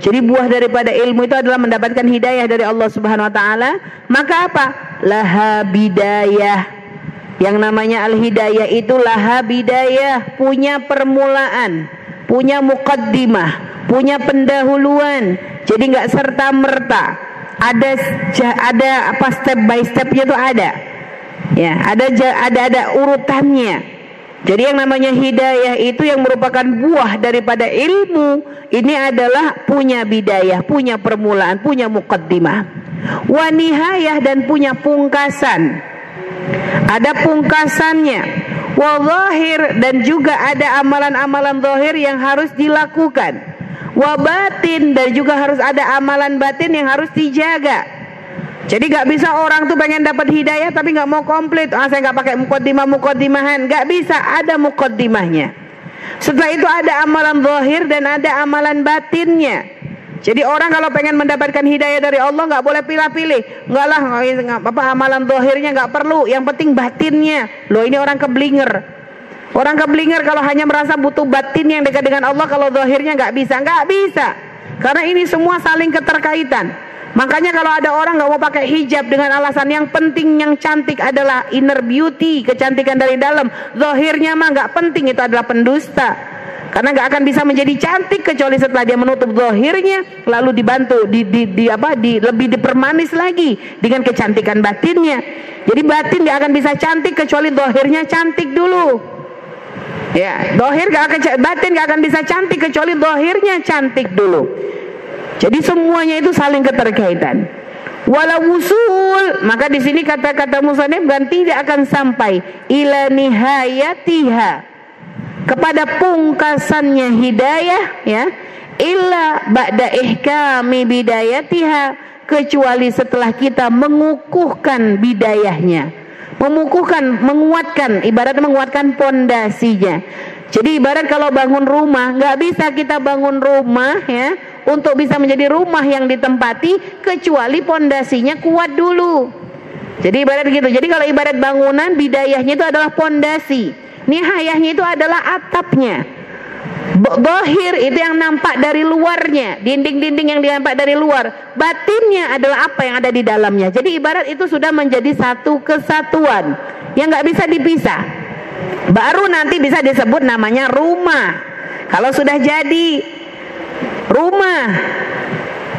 Jadi buah daripada ilmu itu adalah mendapatkan hidayah dari Allah Subhanahu Wa Taala. Maka apa? Laha bidayah, yang namanya al-hidayah itu laha bidayah, punya permulaan, punya muqaddimah, punya pendahuluan. Jadi nggak serta merta. Ada ada apa step by stepnya tuh ada. Ya, ada ada ada urutannya. Jadi yang namanya hidayah itu yang merupakan buah daripada ilmu. Ini adalah punya bidayah, punya permulaan, punya muqaddimah. Wa nihayah, dan punya pungkasan. Ada pungkasannya. Wa zahir, dan juga ada amalan-amalan zahir yang harus dilakukan. Wa batin, dan juga harus ada amalan batin yang harus dijaga. Jadi gak bisa orang tuh pengen dapat hidayah tapi gak mau komplit. Ah, saya gak pakai mukaddimah-mukaddimahan. Gak bisa, ada mukaddimahnya. Setelah itu ada amalan zahir dan ada amalan batinnya. Jadi orang kalau pengen mendapatkan hidayah dari Allah gak boleh pilih-pilih. Enggak lah, apa, amalan zahirnya gak perlu, yang penting batinnya. Loh, ini orang keblinger. Orang keblinger kalau hanya merasa butuh batin yang dekat dengan Allah, kalau zahirnya gak bisa. Gak bisa, karena ini semua saling keterkaitan. Makanya kalau ada orang nggak mau pakai hijab dengan alasan yang penting, yang cantik adalah inner beauty, kecantikan dari dalam. Zahirnya mah nggak penting, itu adalah pendusta. Karena nggak akan bisa menjadi cantik kecuali setelah dia menutup zahirnya, lalu dibantu, di, di, di apa, di, lebih dipermanis lagi dengan kecantikan batinnya. Jadi batin nggak akan bisa cantik kecuali zahirnya cantik dulu. Ya, zahir nggak akan, batin nggak akan bisa cantik kecuali zahirnya cantik dulu. Jadi semuanya itu saling keterkaitan. Wala wusul, maka di sini kata-kata musannif dan tidak akan sampai ila nihayatiha, kepada pungkasannya hidayah, ya, illa ba'da ihkami bidayatiha, kecuali setelah kita mengukuhkan bidayahnya, mengukuhkan, menguatkan, ibarat menguatkan pondasinya. Jadi ibarat kalau bangun rumah, nggak bisa kita bangun rumah, ya, untuk bisa menjadi rumah yang ditempati kecuali pondasinya kuat dulu. Jadi ibarat gitu. Jadi kalau ibarat bangunan, bidayahnya itu adalah pondasi, nihayahnya itu adalah atapnya. Zahir itu yang nampak dari luarnya, dinding-dinding yang nampak dari luar. Batinnya adalah apa yang ada di dalamnya. Jadi ibarat itu sudah menjadi satu kesatuan yang nggak bisa dipisah. Baru nanti bisa disebut namanya rumah. Kalau sudah jadi rumah,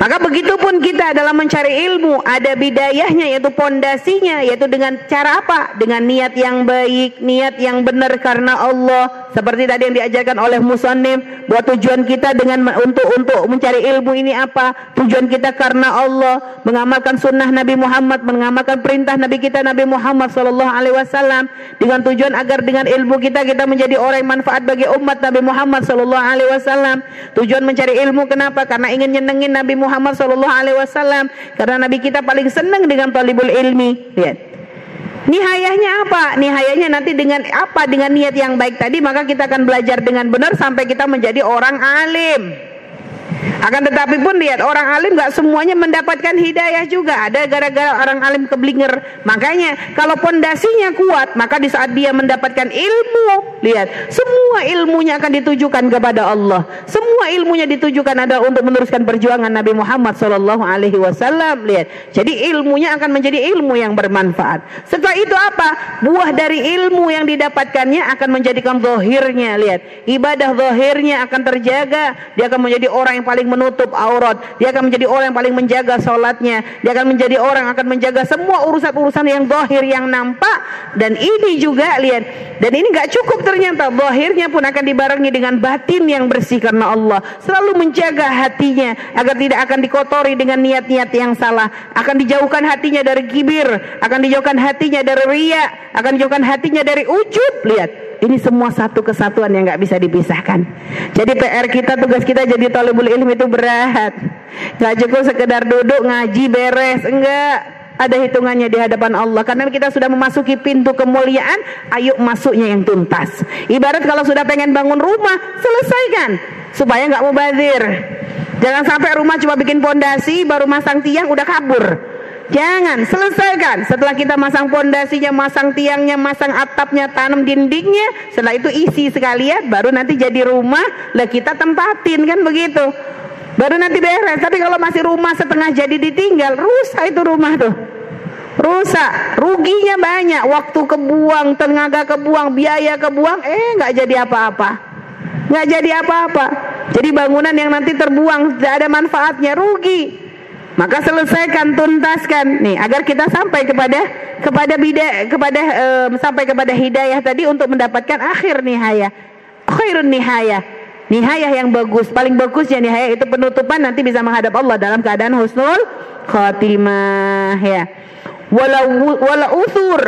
maka begitupun kita dalam mencari ilmu, ada bidayahnya, yaitu pondasinya, yaitu dengan cara apa? Dengan niat yang baik, niat yang benar karena Allah, seperti tadi yang diajarkan oleh musannif, buat tujuan kita dengan untuk untuk mencari ilmu ini apa? Tujuan kita karena Allah, mengamalkan sunnah Nabi Muhammad, mengamalkan perintah Nabi kita Nabi Muhammad Sallallahu Alaihi Wasallam, dengan tujuan agar dengan ilmu kita kita menjadi orang yang manfaat bagi umat Nabi Muhammad Sallallahu Alaihi Wasallam. Tujuan mencari ilmu kenapa? Karena ingin nyenengin Nabi Muhammad Muhammad Shallallahu Alaihi Wasallam, karena Nabi kita paling senang dengan talibul ilmi. Lihat, nihayahnya apa? Nihayahnya nanti dengan apa? Dengan niat yang baik tadi, maka kita akan belajar dengan benar sampai kita menjadi orang alim. Akan tetapi pun lihat, orang alim nggak semuanya mendapatkan hidayah juga. Ada gara-gara orang alim keblinger. Makanya kalau pondasinya kuat, maka di saat dia mendapatkan ilmu, lihat, semua ilmunya akan ditujukan kepada Allah. Semua ilmunya ditujukan adalah untuk meneruskan perjuangan Nabi Muhammad Shallallahu Alaihi Wasallam. Lihat, jadi ilmunya akan menjadi ilmu yang bermanfaat. Setelah itu apa? Buah dari ilmu yang didapatkannya akan menjadikan zahirnya. Lihat, ibadah zahirnya akan terjaga. Dia akan menjadi orang yang paling menutup aurat, dia akan menjadi orang yang paling menjaga sholatnya, dia akan menjadi orang yang akan menjaga semua urusan-urusan yang zahir, yang nampak. Dan ini juga lihat, dan ini gak cukup ternyata, zahirnya pun akan dibarengi dengan batin yang bersih karena Allah, selalu menjaga hatinya agar tidak akan dikotori dengan niat-niat yang salah, akan dijauhkan hatinya dari kibir, akan dijauhkan hatinya dari riya, akan dijauhkan hatinya dari ujub. Lihat, ini semua satu kesatuan yang gak bisa dipisahkan. Jadi P R kita, tugas kita jadi talibul ilmi itu berat. Gak cukup sekedar duduk ngaji beres, enggak. Ada hitungannya di hadapan Allah. Karena kita sudah memasuki pintu kemuliaan, ayo masuknya yang tuntas. Ibarat kalau sudah pengen bangun rumah, selesaikan supaya gak mubazir. Jangan sampai rumah cuma bikin pondasi, baru masang tiang udah kabur. Jangan, selesaikan. Setelah kita masang pondasinya, masang tiangnya, masang atapnya, tanam dindingnya, setelah itu isi sekalian, baru nanti jadi rumah lah kita tempatin, kan begitu. Baru nanti beres. Tapi kalau masih rumah setengah jadi ditinggal, rusak itu rumah tuh. Rusak, ruginya banyak, waktu kebuang, tenaga kebuang, biaya kebuang, eh nggak jadi apa-apa. Nggak jadi apa-apa. Jadi bangunan yang nanti terbuang, tidak ada manfaatnya, rugi. Maka selesaikan, tuntaskan nih agar kita sampai kepada kepada bidaya, kepada um, sampai kepada hidayah tadi untuk mendapatkan akhir nihayah, khairun nihayah, nihayah yang bagus. Paling bagusnya nihayah itu penutupan nanti bisa menghadap Allah dalam keadaan husnul khatimah ya. Walau wala uthur,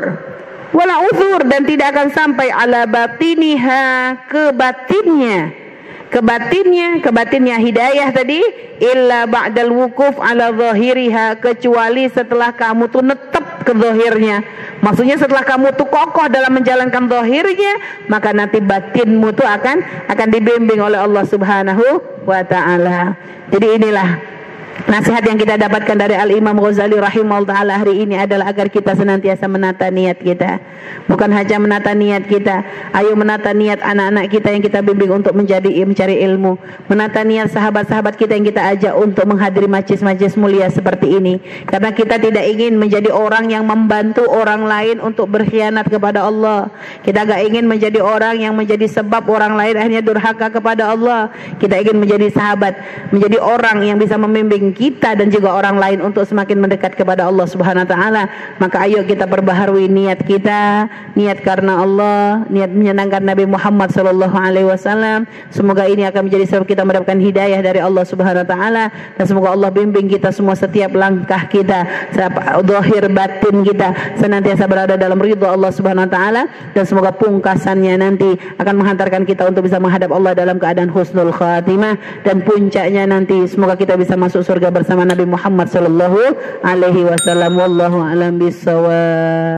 wala uthur, dan tidak akan sampai ala batiniha ke batinnya. Kebatinnya, kebatinnya hidayah tadi, illa ba'dal wukuf ala zahiriha, kecuali setelah kamu tuh netep ke zahirnya. Maksudnya setelah kamu tuh kokoh dalam menjalankan zahirnya, maka nanti batinmu tuh akan akan dibimbing oleh Allah Subhanahu wa taala. Jadi inilah nasihat yang kita dapatkan dari Al-Imam Ghazali rahimahullah ta'ala hari ini adalah agar kita senantiasa menata niat kita. Bukan hanya menata niat kita, ayo menata niat anak-anak kita yang kita bimbing untuk menjadi mencari ilmu, menata niat sahabat-sahabat kita yang kita ajak untuk menghadiri majlis-majlis mulia seperti ini. Karena kita tidak ingin menjadi orang yang membantu orang lain untuk berkhianat kepada Allah. Kita gak ingin menjadi orang yang menjadi sebab orang lain akhirnya durhaka kepada Allah. Kita ingin menjadi sahabat, menjadi orang yang bisa membimbing kita dan juga orang lain untuk semakin mendekat kepada Allah Subhanahu wa taala. Maka ayo kita perbaharui niat kita, niat karena Allah, niat menyenangkan Nabi Muhammad sallallahu alaihi wasallam. Semoga ini akan menjadi sebab kita mendapatkan hidayah dari Allah Subhanahu wa taala, dan semoga Allah bimbing kita semua setiap langkah kita, zahir batin kita senantiasa berada dalam ridha Allah Subhanahu wa taala, dan semoga pungkasannya nanti akan menghantarkan kita untuk bisa menghadap Allah dalam keadaan husnul khatimah, dan puncaknya nanti semoga kita bisa masuk surga bersama Nabi Muhammad sallallahu alaihi wasallam. Wallahu a'lam bissawab.